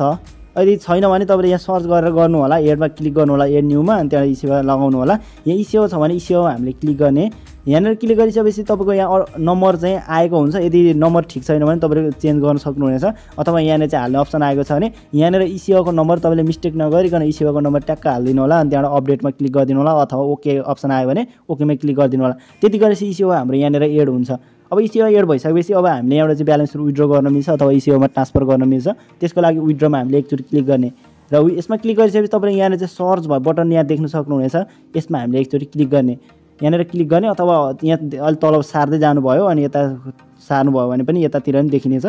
अहिले छैन भने तपाईले यहाँ सर्च गरेर गर्नु होला, एडमा क्लिक गर्नु होला, एड न्यूमा, अनि त्यहाँ इसेवा लगाउनु होला। यहाँ इसेवा छ भने इसेवा हामीले क्लिक गर्ने। यहाँ क्लिक गरिसकेपछि तपाईको यहाँ नम्बर चाहिँ आएको हुन्छ। यदि नम्बर ठीक छैन भने तपाईले चेन्ज गर्न सक्नुहुनेछ, अथवा यहाँ चाहिँ हाल्ने अप्सन आएको छ भने यहाँ इसेवाको नम्बर तपाईले मिस्टेक नगरिकन इसेवाको नम्बर ट्याक्क हाल्दिनु होला, अनि त्यहाँबाट अपडेटमा क्लिक गरिदिनु होला, अथवा ओके अप्सन आयो भने ओकेमै क्लिक गरिदिनु होला। त्यति गरेपछि इसेवा हाम्रो यहाँ एड हुन्छ। अब इसेवा एड भइसकेपछि अब हामीले यहाँबाट चाहिँ ब्यालेन्स विथड्र गर्न मिल्छ अथवा इसेवामा ट्रान्सफर गर्न मिल्छ। त्यसको लागि विथड्रमा हामीले एकचोटि क्लिक गर्ने र यसमा क्लिक गरिसकेपछि तपाईले यहाँ चाहिँ सर्च बटन यहाँ देख्न सक्नुहुनेछ, यसमा हामीले एकचोटि क्लिक गर्ने, यहाँ क्लिक गर्ने, अथवा यहाँ अलि तल सार्दै जानुभयो अनि यता सार्नुभयो भने पनि यतातिर पनि देखिनेछ।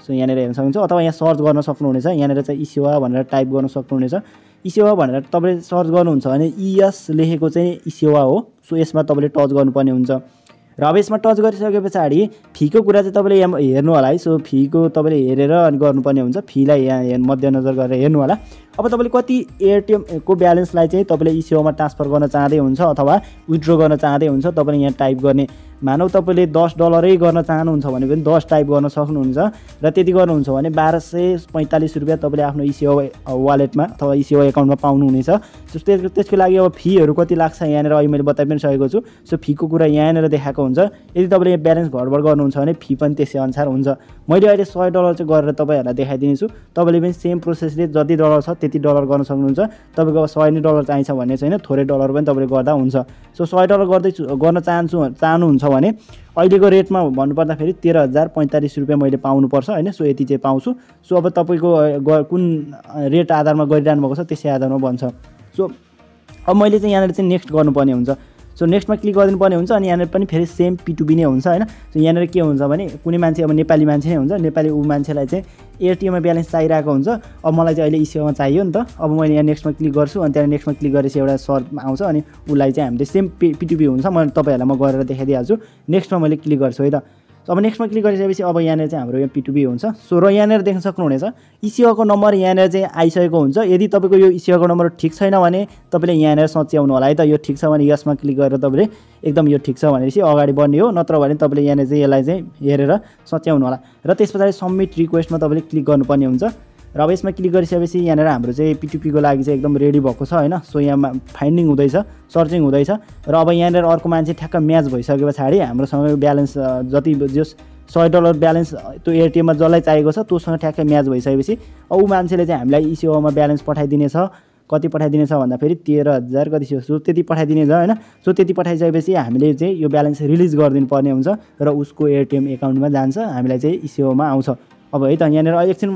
सो यहाँ हेर्न सक्नुहुन्छ, अथवा यहाँ सर्च गर्न सक्नुहुनेछ, यहाँ चाहिँ इसेवा भनेर टाइप गर्न सक्नुहुनेछ। इसेवा भनेर तपाईले सर्च गर्नुहुन्छ भने इएस लेखेको चाहिँ इसेवा हो। सो यसमा तपाईले टच गर्नुपर्ने हुन्छ र अब यसमा टच गरिसके पछाडि फीको कुरा चाहिँ तपाईले यहाँ हेर्नु होला है। सो फीको तपाईले हेरेर अनि गर्नुपर्ने हुन्छ, फीलाई यहाँ मध्यनजर गरेर हेर्नु होला। अब तपाईले कति एटिएम को ब्यालेन्सलाई चाहिँ तपाईले इसेवामा ट्रान्सफर गर्न चाहदै हुन्छ अथवा विथड्र गर्न चाहदै हुन्छ तपाईले यहाँ टाइप गर्ने। मानौ तपाईले दस डलरै गर्न चाहनुहुन्छ भने पनि दस टाइप गर्न सक्नुहुन्छ र त्यति गर्नुहुन्छ भने बाह्र सय पैँतालिस रुपैयाँ तपाईले आफ्नो इसेवा वालेटमा अथवा इसेवा एकाउन्टमा पाउनुहुनेछ। सो त्यसको त्यसको लागि अब फीहरू कति लाग्छ यहाँनिर अहिले मैले बताइ पनि सकेको छु। सो फीको कुरा यहाँनिर देखाएको हुन्छ। यदि तपाईले यहाँ ब्यालेन्स घटबढ गर्नुहुन्छ भने फी पनि त्यसै अनुसार हुन्छ। मैले अहिले सय डलर चाहिँ गरेर तपाईहरुलाई देखाइदिनेछु। तपाईले पनि सेम प्रोसेसले जति डलर छ त्यति डलर गर्न सक्नुहुन्छ। तपाईको सय नै डलर चाहिन्छ भन्ने छैन, थोरै डलर पनि तपाईले गर्दा हुन्छ। सो सय डलर गर्दै गर्न चाहन्छु चाहनुहुन्छ भने अहिलेको रेटमा भन्नुपर्दा फेरि तेह्र हजार पैँतालिस रुपियाँ मैले पाउनुपर्छ होइन। सो यति चाहिँ पाउँछु। सो अब तपाईँको कुन रेट आधारमा गरिरहनु भएको छ त्यसै आधारमा भन्छ। सो अब मैले चाहिँ यहाँनिर चाहिँ नेक्स्ट गर्नुपर्ने हुन्छ। सो नेक्स्टमा क्लिक गरिदिनुपर्ने हुन्छ अनि यहाँनिर पनि फेरि सेम पिटुबी नै हुन्छ होइन। सो यहाँनिर के हुन्छ भने कुनै मान्छे अब नेपाली मान्छे नै हुन्छ, नेपाली ऊ मान्छेलाई चाहिँ एटिएममा ब्यालेन्स चाहिरहेको हुन्छ। अब मलाई चाहिँ अहिले इसेवामा चाहियो नि त। अब मैले यहाँ नेक्स्टमा क्लिक गर्छु अनि त्यहाँ नेक्स्टमा क्लिक गरेपछि एउटा सर्च आउँछ अनि उसलाई चाहिँ हामीले सेम पिटुबी हुन्छ। म तपाईँहरूलाई म गरेर देखाइदिइहाल्छु। नेक्स्टमा मैले क्लिक गर्छु है त। अब नेक्स्टमा क्लिक गरिसकेपछि अब यहाँनिर चाहिँ हाम्रो यहाँ पिटुबी हुन्छ। सो र यहाँनिर देख्न सक्नुहुनेछ इसेवाको नम्बर यहाँनिर चाहिँ आइसकेको हुन्छ। यदि तपाईँको यो इसेवाको नम्बर ठिक छैन भने तपाईँले यहाँनिर सच्याउनु होला है त। यो ठिक छ भने यसमा क्लिक गरेर तपाईँले एकदम यो ठिक छ भनेपछि अगाडि बढ्ने हो, नत्र भने तपाईँले यहाँनिर चाहिँ यसलाई चाहिँ हेरेर सच्याउनु होला र त्यस पछाडि सबमिट रिक्वेस्टमा तपाईँले क्लिक गर्नुपर्ने हुन्छ। र अब यसमा क्लिक गरिसकेपछि यहाँनिर हाम्रो चाहिँ पिटुपीको लागि चाहिँ एकदम रेडी भएको छ होइन। सो यहाँ फाइन्डिङ हुँदैछ, सर्चिङ हुँदैछ र अब यहाँनिर अर्को मान्छे ठ्याक्क म्याच भइसके पछाडि हाम्रोसँग ब्यालेन्स जति जस सय डलर ब्यालेन्स त्यो एटिएममा जसलाई चाहिएको छ त्योसँग ठ्याक्कै म्याच भइसकेपछि ऊ मान्छेले चाहिँ हामीलाई इसेवामा ब्यालेन्स पठाइदिनेछ। कति पठाइदिनेछ भन्दाखेरि तेह्र हजार कति थियो सो त्यति पठाइदिनेछ होइन। सो त्यति पठाइसकेपछि हामीले चाहिँ यो ब्यालेन्स रिलिज गरिदिनु पर्ने हुन्छ र उसको एटिएम एकाउन्टमा जान्छ, हामीलाई चाहिँ इसेवामा आउँछ। अब है त यहाँ एकछिन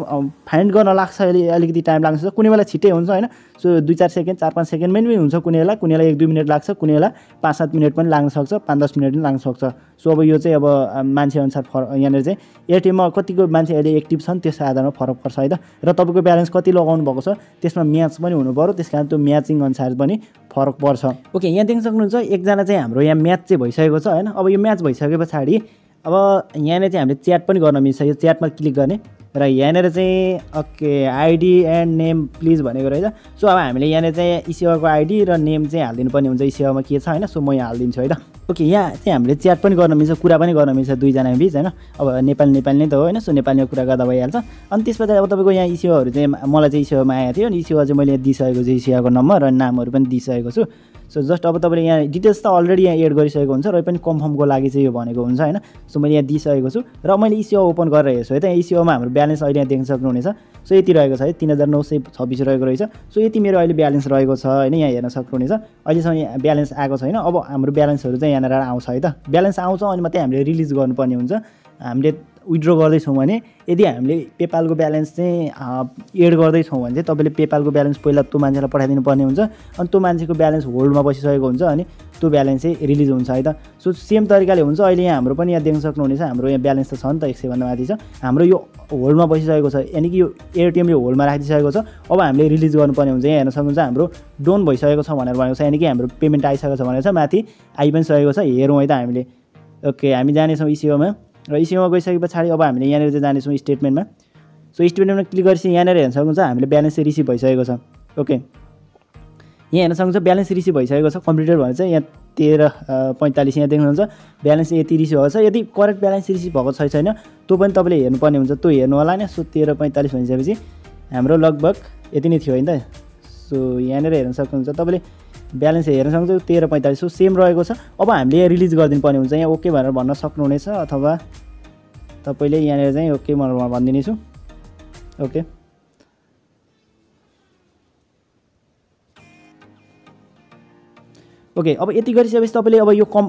फाइन्ड गर्न लाग्छ, अहिले अलिकति टाइम लाग्छ, कुनै बेला छिट्टै हुन्छ होइन। सो दुई चार सेकेन्ड चार पाँच सेकेन्डमै पनि हुन्छ, कुनै बेला कुनै बेला एक दुई मिनट लाग्छ, कुनै बेला पाँच सात मिनट पनि लाग्न सक्छ, पाँच दस मिनट पनि लाग्न सक्छ। सो अब यो चाहिँ अब मान्छेअनुसार फर यहाँनिर चाहिँ एटिएममा कतिको मान्छे अहिले एक्टिभ छन् त्यसको आधारमा फरक पर्छ है त। र तपाईँको ब्यालेन्स कति लगाउनु भएको छ त्यसमा म्याच पनि हुनुपऱ्यो, त्यस कारण त्यो म्याचिङ अनुसार पनि फरक पर्छ। ओके, यहाँ देख्न सक्नुहुन्छ एकजना चाहिँ हाम्रो यहाँ म्याच चाहिँ भइसकेको छ होइन। अब यो म्याच भइसके पछाडि अब यहाँनिर चाहिँ हामीले च्याट पनि गर्न मिल्छ। यो च्याटमा क्लिक गर्ने र यहाँनिर चाहिँ okay ID and name please भनेको रहेछ। सो अब हामीले यहाँनिर चाहिँ इसेवाको आइडी र नेम चाहिँ हालिदिनु पर्ने हुन्छ, इसेवामा के छ होइन। सो म यहाँ हालिदिन्छु है त। ओके, यहाँ चाहिँ हामीले च्याट पनि गर्न मिल्छ, कुरा पनि गर्न मिल्छ दुईजना बिच होइन। अब नेपाली नेपाली नै त हो होइन। सो नेपालीमा कुरा गर्दा भइहाल्छ। अनि त्यस पछाडि अब तपाईँको यहाँ इसेवाहरू चाहिँ मलाई चाहिँ इसेवामा आएको थियो अनि इसेवा चाहिँ मैले दिइसकेको छु, इसेवाको नम्बर र नामहरू पनि दिइसकेको छु। सो जस्ट अब तपाईँले यहाँ डिटेल्स त अलरेडी यहाँ एड गरिसकेको हुन्छ र पनि कन्फर्मको लागि चाहिँ यो भनेको हुन्छ होइन। सो मैले यहाँ दिइसकेको छु र मैले इसेवा ओपन गरेर हेर्छु है त। इसेवामा हाम्रो ब्यालेन्स अहिले यहाँ देख्न सक्नुहुनेछ। सो यति रहेको छ है, तिन हजार नौ सय छब्बिस रहेको रहेछ। सो यति मेरो अहिले ब्यालेन्स रहेको छ होइन, यहाँ हेर्न सक्नुहुनेछ। अहिलेसम्म यहाँ ब्यालेन्स आएको छैन। अब हाम्रो ब्यालेन्सहरू चाहिँ यहाँनिर आउँछ है त। ब्यालेन्स आउँछ अनि मात्रै हामीले रिलिज गर्नुपर्ने हुन्छ। हामीले विथड्र गर्दैछौँ भने यदि हामीले पेपालको ब्यालेन्स चाहिँ एड गर्दैछौँ भने चाहिँ तपाईँले पेपालको ब्यालेन्स पहिला त्यो मान्छेलाई पठाइदिनु पर्ने हुन्छ अनि त्यो मान्छेको ब्यालेन्स होल्डमा बसिसकेको हुन्छ अनि त्यो ब्यालेन्स चाहिँ रिलिज हुन्छ है त। सो सेम तरिकाले हुन्छ। अहिले यहाँ हाम्रो पनि यहाँ देख्न सक्नुहुनेछ, हाम्रो यहाँ ब्यालेन्स त छ नि त एक सयभन्दा माथि छ, हाम्रो यो होल्डमा बसिसकेको छ, यानि कि यो एटिएम यो होल्डमा राखिदिइसकेको छ। अब हामीले रिलिज गर्नुपर्ने हुन्छ। यहाँ हेर्न सक्नुहुन्छ हाम्रो डोन भइसकेको छ भनेर भनेको छ, यानि कि हाम्रो पेमेन्ट आइसकेको छ भनेर छ, माथि आइ पनि सकेको छ। हेरौँ है त हामीले। ओके, हामी जानेछौँ इसेवामा र इसेवामा गइसके पछाडि अब हामीले यहाँनिर चाहिँ जानेछौँ स्टेटमेन्टमा। सो स्टेटमेन्टमा क्लिक गरेपछि यहाँनिर हेर्न सक्नुहुन्छ हामीले ब्यालेन्स चाहिँ रिसिभ भइसकेको छ। ओके, यहाँ हेर्न सक्नुहुन्छ ब्यालेन्स रिसिभ भइसकेको छ कम्प्लिटेड भने चाहिँ यहाँ तेह्र पैँतालिस यहाँ देख्नुहुन्छ ब्यालेन्स यति रिसिभ भएको छ। यदि करेक्ट ब्यालेन्स रिसिभ भएको छैन त्यो पनि तपाईले हेर्नुपर्ने हुन्छ, त्यो हेर्नु होला नि। सो तेह्र पैँतालिस भइसकेपछि हाम्रो लगभग यति नै थियो हैन त। सो यहाँनेर हेर्न सक्नुहुन्छ तपाईले ब्यालेन्स हेर्न सक्नुहुन्छ तेह्र पैँतालिस सो सेम रहेको छ। अब हामीले यहाँ रिलिज गरिदिनु पर्ने हुन्छ, यहाँ ओके भनेर भन्न सक्नुहुनेछ अथवा तपाईले यहाँनेर चाहिँ ओके भनेर भन्दिने छु। ओके ओके अब यति गरिसकेपछि तपाईले अब यो कम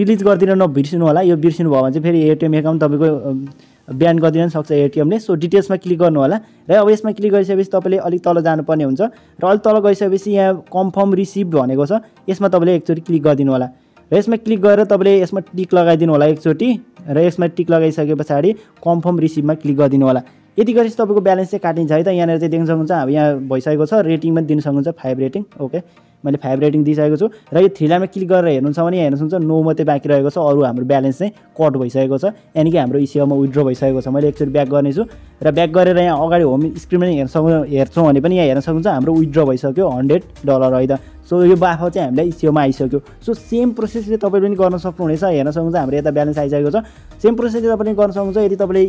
रिलिज गर्दिन नबिर्सिनु होला। यो बिर्सिनु भयो भने चाहिँ फेरि एटिएम एकाउन्ट तपाईको ब्यान गरिदिन सक्छ एटिएमले। सो डिटेल्समा क्लिक गर्नु होला र अब यसमा क्लिक गरिसकेपछि तपाईले अलिक तल जानुपर्ने हुन्छ र अलिक तल गइसकेपछि यहाँ कन्फर्म रिसिभ्ड भनेको छ, यसमा तपाईले एकचोटी क्लिक गरिदिनु होला र यसमा क्लिक गरेर तपाईले यसमा टिक लगाइदिनु होला एकचोटी र यसमा टिक लगाइसके पछाडी कन्फर्म रिसिभमा क्लिक गरिदिनु होला। यति गरेपछि तपाईको ब्यालेन्स चाहिँ काटिन्छ है त। यहाँनेर चाहिँ देख्न सक्नुहुन्छ अब यहाँ भइसकेको छ, रेटिङ पनि दिन सक्नुहुन्छ फाइभ रेटिङ। ओके मैले फाइभ रेटिङ दिइसकेको छु र यो थ्री लाइनमा क्लिक गरेर हेर्नुहुन्छ भने यहाँ हेर्नुहुन्छ नौ मात्रै बाँकी रहेको छ, अरू हाम्रो ब्यालेन्स चाहिँ कट भइसकेको छ, यानि कि हाम्रो इसेवामा विथड्र भइसकेको छ। मैले एकचोटि ब्याक गर्नेछु र ब्याक गरेर यहाँ अगाडि होम स्क्रिनमा हेर्न सक्नु हेर्छौँ भने पनि यहाँ हेर्न सक्नुहुन्छ हाम्रो विथड्र भइसक्यो हन्ड्रेड डलर है त। सो यो बाफा चाहिँ हामीलाई इसेवामा आइसक्यो। सो सेम प्रोसेसले तपाईले पनि गर्न सक्नुहुनेछ, हेर्न सक्नुहुन्छ हाम्रो यता ब्यालेन्स आइसकेको छ। सेम प्रोसेसले तपाईले गर्न सक्नुहुन्छ यदि तपाईले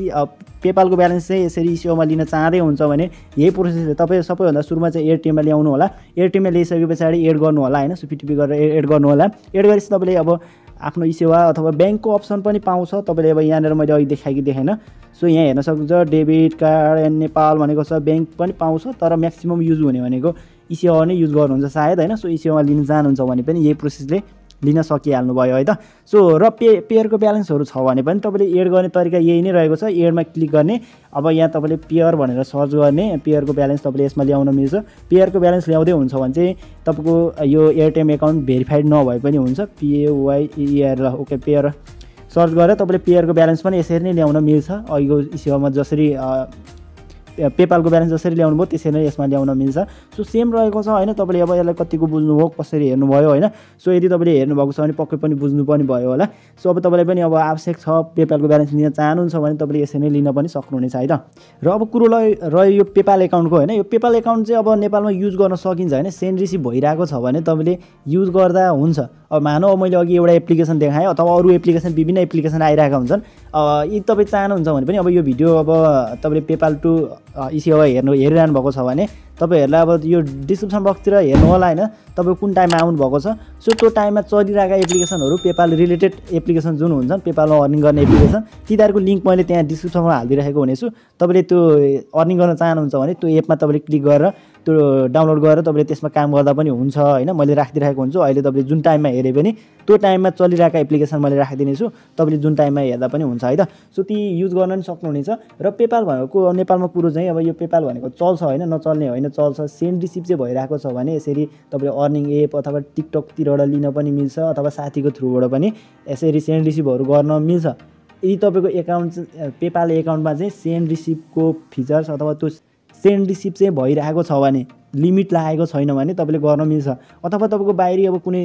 पेपालको ब्यालेन्स चाहिँ यसरी इसेवामा लिन चाहँदै हुन्छ भने यही प्रोसेसले तपाईँ सबैभन्दा सुरुमा चाहिँ एटिएममा ल्याउनु होला, एटिएममा ल्याइसके पछाडि एड गर्नु होला हैन। सो पिटिपी गरेर एड गर्नु होला, एड गरेपछि तपाईले अब आफ्नो इसेवा अथवा ब्याङ्कको अप्सन पनि पाउँछ। तपाईले अब यहाँनेर मैले अहिले देखाएँ कि देखाएन सो यहाँ हेर्न सक्नुहुन्छ डेबिट कार्ड एन्ड नेपाल भनेको छ, ब्याङ्क पनि पाउँछ तर म्याक्सिमम युज हुने भनेको इसेवा नै युज गर्नुहुन्छ सायद हैन। सो इसेवा लिन जानुहुन्छ भने पनि यही प्रोसेसले लिन सकिहाल्नु भयो है त। सो र पे पेयरको ब्यालेन्सहरू छ भने पनि तपाईँले एड गर्ने तरिका यही नै रहेको छ, एडमा क्लिक गर्ने। अब यहाँ तपाईँले पेयर भनेर सर्च गर्ने, पेयरको ब्यालेन्स तपाईँले यसमा ल्याउन मिल्छ। पेयरको ब्यालेन्स ल्याउँदै हुन्छ भने चाहिँ तपाईँको यो एयरटेम एकाउन्ट भेरिफाइड नभए पनि हुन्छ, पिएवाइइआर ल। ओके पेयर सर्च गरेर तपाईँले पेयरको ब्यालेन्स पनि यसरी नै ल्याउन मिल्छ। अघिको इसेवामा जसरी पेपालको ब्यालेन्स जसरी ल्याउनु भयो त्यसरी नै यसमा ल्याउन मिल्छ। सो सेम रहेको छ हैन। तपाईँले अब यसलाई कतिको बुझ्नुभयो कसरी हेर्नुभयो हैन। सो यदि तपाईँले हेर्नुभएको छ भने पक्कै पनि बुझ्नु पनि भयो होला। सो अब तपाईँले पनि अब आवश्यक छ पेपालको ब्यालेन्स लिन चाहनुहुन्छ भने तपाईँले यसरी नै लिन पनि सक्नुहुनेछ है त। र अब कुरो रह्यो यो पेपाल एकाउन्टको हैन। यो पेपाल एकाउन्ट चाहिँ अब नेपालमा युज गर्न सकिन्छ हैन। सेन्ड रिसिभ भइरहेको छ भने तपाईँले युज गर्दा हुन्छ। अब मानौ अब मैले अघि एउटा एप्लिकेसन देखाएँ अथवा अरू एप्लिकेसन विभिन्न एप्लिकेसन आइरहेका हुन्छन्, यदि तपाईँ चाहनुहुन्छ भने पनि अब यो भिडियो अब तपाईँले पेपाल टु इसेवा हेर्नु हेरिरहनु भएको छ भने तपाईँहरूलाई अब यो डिस्क्रिप्सन बक्सतिर हेर्नु होला हैन, तपाईँ कुन टाइममा आउनु भएको छ। सो त्यो टाइममा चलिरहेका एप्लिकेसनहरू पेपाल रिलेटेड एप्लिकेसन जुन हुन्छन् पेपालमा अर्निङ गर्ने एप्लिकेसन तिनीहरूको लिङ्क मैले त्यहाँ डिस्क्रिप्सनमा हालिदिइरहेको हुनेछु। तपाईँले त्यो अर्निङ गर्न चाहनुहुन्छ भने त्यो एपमा तपाईँले क्लिक गरेर त्यो डाउनलोड गरेर तपाईँले त्यसमा काम गर्दा पनि हुन्छ हैन। मैले राखिदिइरहेको हुन्छु, अहिले तपाईँले जुन टाइममा हेरे पनि त्यो टाइममा चलिरहेका एप्लिकेसन मैले राखिदिनेछु, तपाईँले जुन टाइममा हेर्दा पनि हुन्छ है त। सो ती युज गर्न पनि सक्नुहुनेछ। र पेपाल भनेको नेपालमा कुरो चाहिँ अब यो पेपाल भनेको चल्छ हैन, नचल्ने होइन चल्छ। सेन्ड रिसिभ चाहिँ भइरहेको छ भने यसरी तपाईँले अर्निङ एप अथवा टिकटकतिरबाट लिन पनि मिल्छ अथवा साथीको थ्रुबाट पनि यसरी सेन्ड रिसिभहरू गर्न मिल्छ। यदि तपाईँको एकाउन्ट पेपाल एकाउन्टमा चाहिँ सेन्ड रिसिभको फिचर्स अथवा त्यो सेन्ड रिसिभ चाहिँ भइरहेको छ भने लिमिट लागेको छैन भने तपाईँले गर्न मिल्छ। अथवा तपाईँको बाहिरी अब कुनै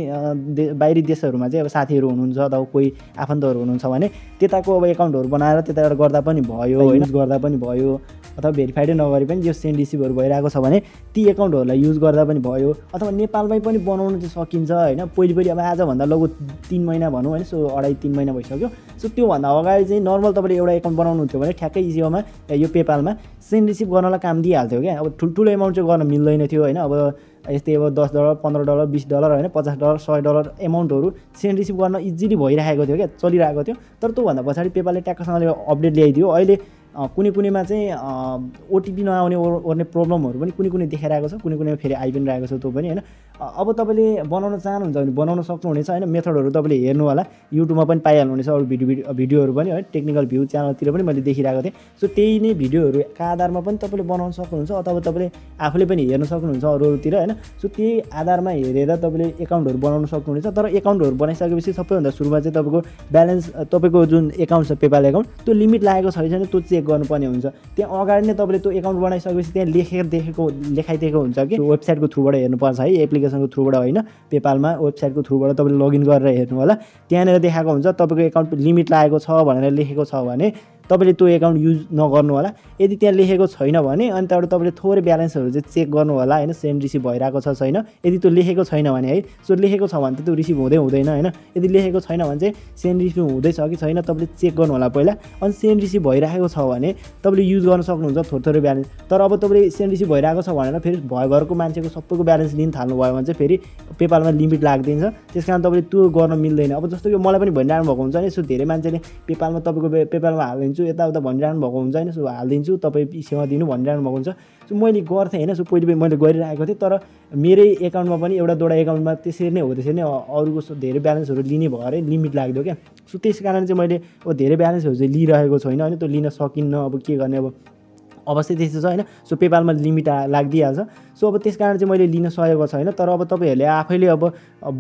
दे, बाहिरी देशहरूमा चाहिँ अब साथीहरू हुनुहुन्छ अथवा कोही आफन्तहरू हुनुहुन्छ भने त्यताको अब एकाउन्टहरू बनाएर त्यताबाट गर्दा पनि भयो होइन, गर्दा पनि भयो। अथवा भेरिफाइड नगरी पनि जो सेन्ड रिसिभहरू भइरहेको छ भने ती एकाउन्टहरूलाई युज गर्दा पनि भयो। अथवा नेपालमै पनि बनाउनु चाहिँ सकिन्छ होइन। पहिले पहिले अब आजभन्दा लगभग तिन महिना भनौँ होइन, सो अढाई तिन महिना भइसक्यो। सो त्योभन्दा अगाडि चाहिँ नर्मल तपाईँले एउटा एकाउन्ट बनाउनु हुन्थ्यो भने ठ्याक्कै इसेवामा यो पेपालमा सेन्ड रिसिभ गर्नलाई काम दिइहाल्थ्यो क्या। अब ठुल्ठुलो एमाउन्ट चाहिँ गर्न मिल्दैन थियो होइन। अब यस्तै अब दस डलर पन्ध्र डलर बिस डलर होइन पचास डलर सय डलर एमाउन्टहरू सेन्ड रिसिभ गर्न इजिली भइरहेको थियो क्या, चलिरहेको थियो। तर त्योभन्दा पछाडि पेपालले ट्याक्कसँगले अपडेट ल्याइदियो। अहिले कुनै कुनैमा चाहिँ ओटिपी नआउने ओर्ने प्रब्लमहरू पनि कुनै कुनै देखाइरहेको छ, कुनै कुनैमा फेरि आइ पनि रहेको छ त्यो पनि होइन। अब तपाईँले बनाउन चाहनुहुन्छ भने बनाउन सक्नुहुनेछ होइन। मेथडहरू तपाईँले हेर्नु होला, युट्युबमा पनि पाइहाल्नुहुनेछ अरू भिडियो भिडियोहरू पनि होइन। टेक्निकल भ्यू च्यानलतिर पनि मैले देखिरहेको थिएँ। सो त्यही नै भिडियोहरूका आधारमा पनि तपाईँले बनाउन सक्नुहुन्छ अथवा तपाईँले आफूले पनि हेर्न सक्नुहुन्छ अरूतिर होइन। सो त्यही आधारमा हेरेर तपाईँले एकाउन्टहरू बनाउन सक्नुहुनेछ। तर एकाउन्टहरू बनाइसकेपछि सबैभन्दा सुरुमा चाहिँ तपाईँको ब्यालेन्स तपाईँको जुन एकाउन्ट छ पेपाल एकाउन्ट त्यो लिमिट लागेको छैन त्यो चेक गर्नुपर्ने हुन्छ। त्यहाँ अगाडि नै तपाईँले त्यो एकाउन्ट बनाइसकेपछि त्यहाँ लेखेर देखेको लेखाइदिएको हुन्छ कि वेबसाइटको थ्रुबाट हेर्नुपर्छ है, एप्लिकेसनको थ्रुबाट होइन। पेपालमा वेबसाइटको थ्रुबाट तपाईँले लगइन गरेर हेर्नु होला, त्यहाँनिर देखाएको हुन्छ तपाईँको एकाउन्ट लिमिट लागेको छ भनेर लेखेको छ भने तपाईले त्यो एकाउन्ट युज नगर्नु होला यदि त्यहाँ लेखेको छैन भने अनि त्यहाँबाट तपाईले थोरै ब्यालेन्सहरु चाहिँ चेक गर्नु होला हैन सेन्ड रिसिभ भइराको छ छैन यदि त्यो लेखेको छैन भने है सो लेखेको छ भने त त्यो रिसिभ हुँदै हुँदैन हैन यदि लेखेको छैन भने चाहिँ सेन्ड रिसिभ हुँदै छ कि छैन तपाईले चेक गर्नु होला पहिला अनि सेन्ड रिसिभ भइराखेको छ भने तपाईले युज गर्न सक्नुहुन्छ थोरै थोरै ब्यालेन्स तर अब तपाईले सेन्ड रिसिभ भइराको छ भनेर फेरि भयभरको मान्छेको सबैको ब्यालेन्स लिन थाल्नु भयो भने चाहिँ फेरि पेपालमा लिमिट लाग्दिन्छ त्यसकारण तपाईले त्यो गर्न मिल्दैन अब जस्तो कि मलाई पनि भनिरानु भएको हुन्छ नि सो धेरै मान्छेले पेपालमा तपाईको पेपालमा हाल्दिन्छु यता उता भनिरानु भएको हुन्छ हैन सो हाल्दिन्छु तपाई सेवा दिनु भनिरानु भएको हुन्छ सो मैले गर्थे हैन सो पहिले मैले गरिरहेको थिए तर मेरो एकाउन्टमा पनि एउटा दोडा एकाउन्टमा त्यसरी नै हो त्यसरी नै अरुको धेरै ब्यालेन्सहरु लिने भएर लिमिट लाग्दियो के सो त्यसकारण चाहिँ मैले अब धेरै ब्यालेन्सहरु चाहिँ लिइरहेको छैन हैन त्यो लिन सकिन्न अब के गर्ने अब अवस्था त्यस्तो छ हैन सो पेपालमा लिमिट लाग्दिहाल्छ सो अब त्यसकारण चाहिँ मैले लिन सकेको छैन तर अब तपाईहरुले आफैले अब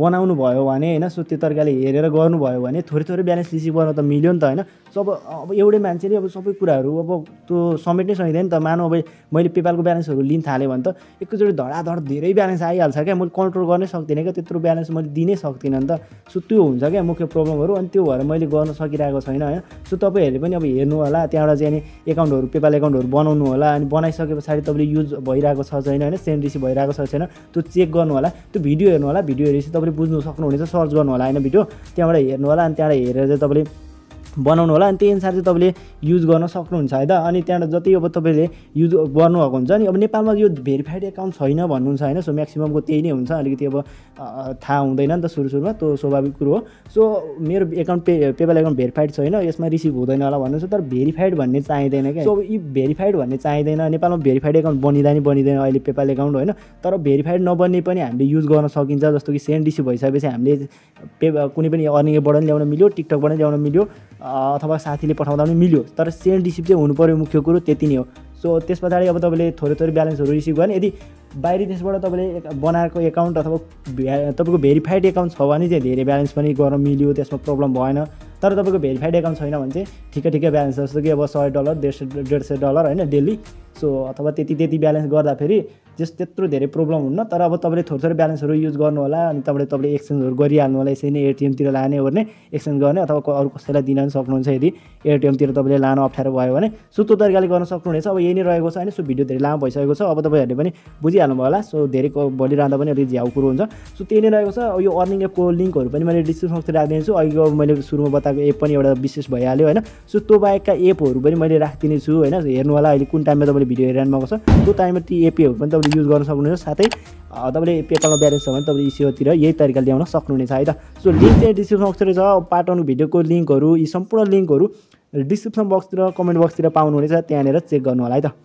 बनाउनु भयो भने हैन सो त्यो तरिकाले हेरेर गर्नु भयो भने थोरै थोरै ब्यालेन्स रिसिभ गर्न त मिल्यो नि त हैन सो अब अब एउटै मान्छेले अब सबै कुराहरु अब त्यो समेट्नै सक्दैन नि त मानौ अब मैले पेपालको ब्यालेन्सहरु लिन थाले भने त एकैचोटी धडाधड धेरै ब्यालेन्स आइहाल्छ के मैले कन्ट्रोल गर्नै सक्दिनँ के त्यत्रो ब्यालेन्स मैले दिनै सक्दिन नि त सो त्यो हुन्छ के मुख्य प्रब्लमहरु अनि त्यो भएर मैले गर्न सकिरहेको छैन हैन सो तपाईहरुले पनि अब हेर्नु होला त्यहाँबाट चाहिँ नि एकाउन्टहरु पेपाल एकाउन्टहरु बनाउनु होला अनि बनाइसकेपछि तपाईले युज भइराको छ छैन हैन सेन्ड रिसिभ भइराको छ छैन त्यो चेक गर्नु होला त्यो भिडियो हेर्नु होला भिडियो हेरेपछि तपाईले बुझ्नु सक्नुहुनेछ सर्च गर्नु होला हैन भिडियो त्यहाँबाट हेर्नु होला अनि त्यहाँबाट हेरेर चाहिँ तपाईले बनाउनु होला अनि त्यही अनुसार चाहिँ तपाईले युज गर्न सक्नुहुन्छ है त अनि त्यहाँबाट जति अब तपाईले युज गर्नु भएको हुन्छ नि अब नेपालमा यो भेरिफाइड एकाउन्ट छैन भन्नुहुन्छ हैन सो म्याक्सिमम को त्यही नै हुन्छ अलिकति अब थाहा हुँदैन नि त सुरु सुरुमा त्यो स्वाभाविक कुरा हो सो मेरो एकाउन्ट पेपाल एकाउन्ट भेरिफाइड छैन यसमा रिसिभ हुँदैन होला भन्नुहुन्छ तर भेरिफाइड भन्ने चाहिदैन के सो अब यो भेरिफाइड भन्ने चाहिदैन नेपालमा भेरिफाइड एकाउन्ट बनिँदा नि बनिँदैन अहिले पेपाल एकाउन्ट हैन तर भेरिफाइड नबन्ने पनि हामीले युज गर्न सकिन्छ जस्तो कि सेन्ड रिसिभ भइसकेपछि हामीले कुनै पनि अर्निङ एपबाट पनि ल्याउन मिल्यो टिकटकबाट पनि ल्याउन मिल्यो अथवा साथीले पठाउँदा पनि मिल्यो तर सेन्ड रिसिभ चाहिँ हुनु पर्यो मुख्य कुरो त्यति नै हो सो त्यसपछि अब तपाईले थोरै थोरै ब्यालेन्सहरु रिसिभ गर्ने यदि बाहिरी देशबाट तपाईले बनाएको एकाउन्ट अथवा तपाईको भेरिफाइड एकाउन्ट छ भने चाहिँ धेरै ब्यालेन्स पनि गर्न मिल्यो त्यसमा प्रब्लम भएन तर तपाईको भेरिफाइड एकाउन्ट छैन भने चाहिँ ठिकै ठिकै ब्यालेन्स जस्तो कि अब सय डलर डेढ सय डेढ सय डलर हैन डेली सो अथवा त्यति त्यति ब्यालेन्स गर्दा फेरि जस त्यत्रो धेरै प्रब्लम हुन्न तर अब तपाईले थोरै थोरै ब्यालेन्सहरु युज गर्नु होला अनि तपाईले तपाईले एक्सचेन्जहरु गरिहाल्नु होला यसरी नै एटीएम तिर लाने ओर्ने एक्सचेन्ज गर्ने अथवा अरु कसैलाई दिन पनि सक्नुहुन्छ यदि एटीएम तिर तपाईले लान अप्ठ्यारो भयो भने सो त्यो तरिकाले गर्न सक्नुहुनेछ अब यही नै रहेको छ हैन सो भिडियो धेरै लामो भइसकेको छ अब तपाईहरुले पनि बुझिहाल्नु भयो होला सो धेरै बोलिरहँदा पनि अलि झ्याउ कुरो हुन्छ सो त्यही नै रहेको छ यो अर्निङ एपको लिंकहरु पनि मैले डिस्क्रिप्सन बक्समा राखिदिन्छु अघि मैले सुरुमा बताएको एप पनि एउटा विशेष भइहाल्यो हैन सो त्यो बाहेकका एपहरु पनि मैले राखिदिने छु हैन हेर्नु होला अहिले कुन टाइममा तपाईले भिडियो हेरिरहनु भएको छ त्यो टाइममा ती एपहरु पनि युज गर्न सक्नुहुन्छ साथै तपाईले पेपालमा ब्यालेन्स छ भने तपाईले इसेवातिर यही तरिकाले ल्याउन सक्नुहुनेछ है त सो लिंक चाहिँ डिस्क्रिप्सन बक्सतिर छ पार्ट वान भिडियोको लिंकहरु यी सम्पूर्ण लिंकहरु डिस्क्रिप्सन बक्सतिर कमेन्ट बक्सतिर पाउनुहुनेछ त्यहाँनेर चेक गर्नु होला है त।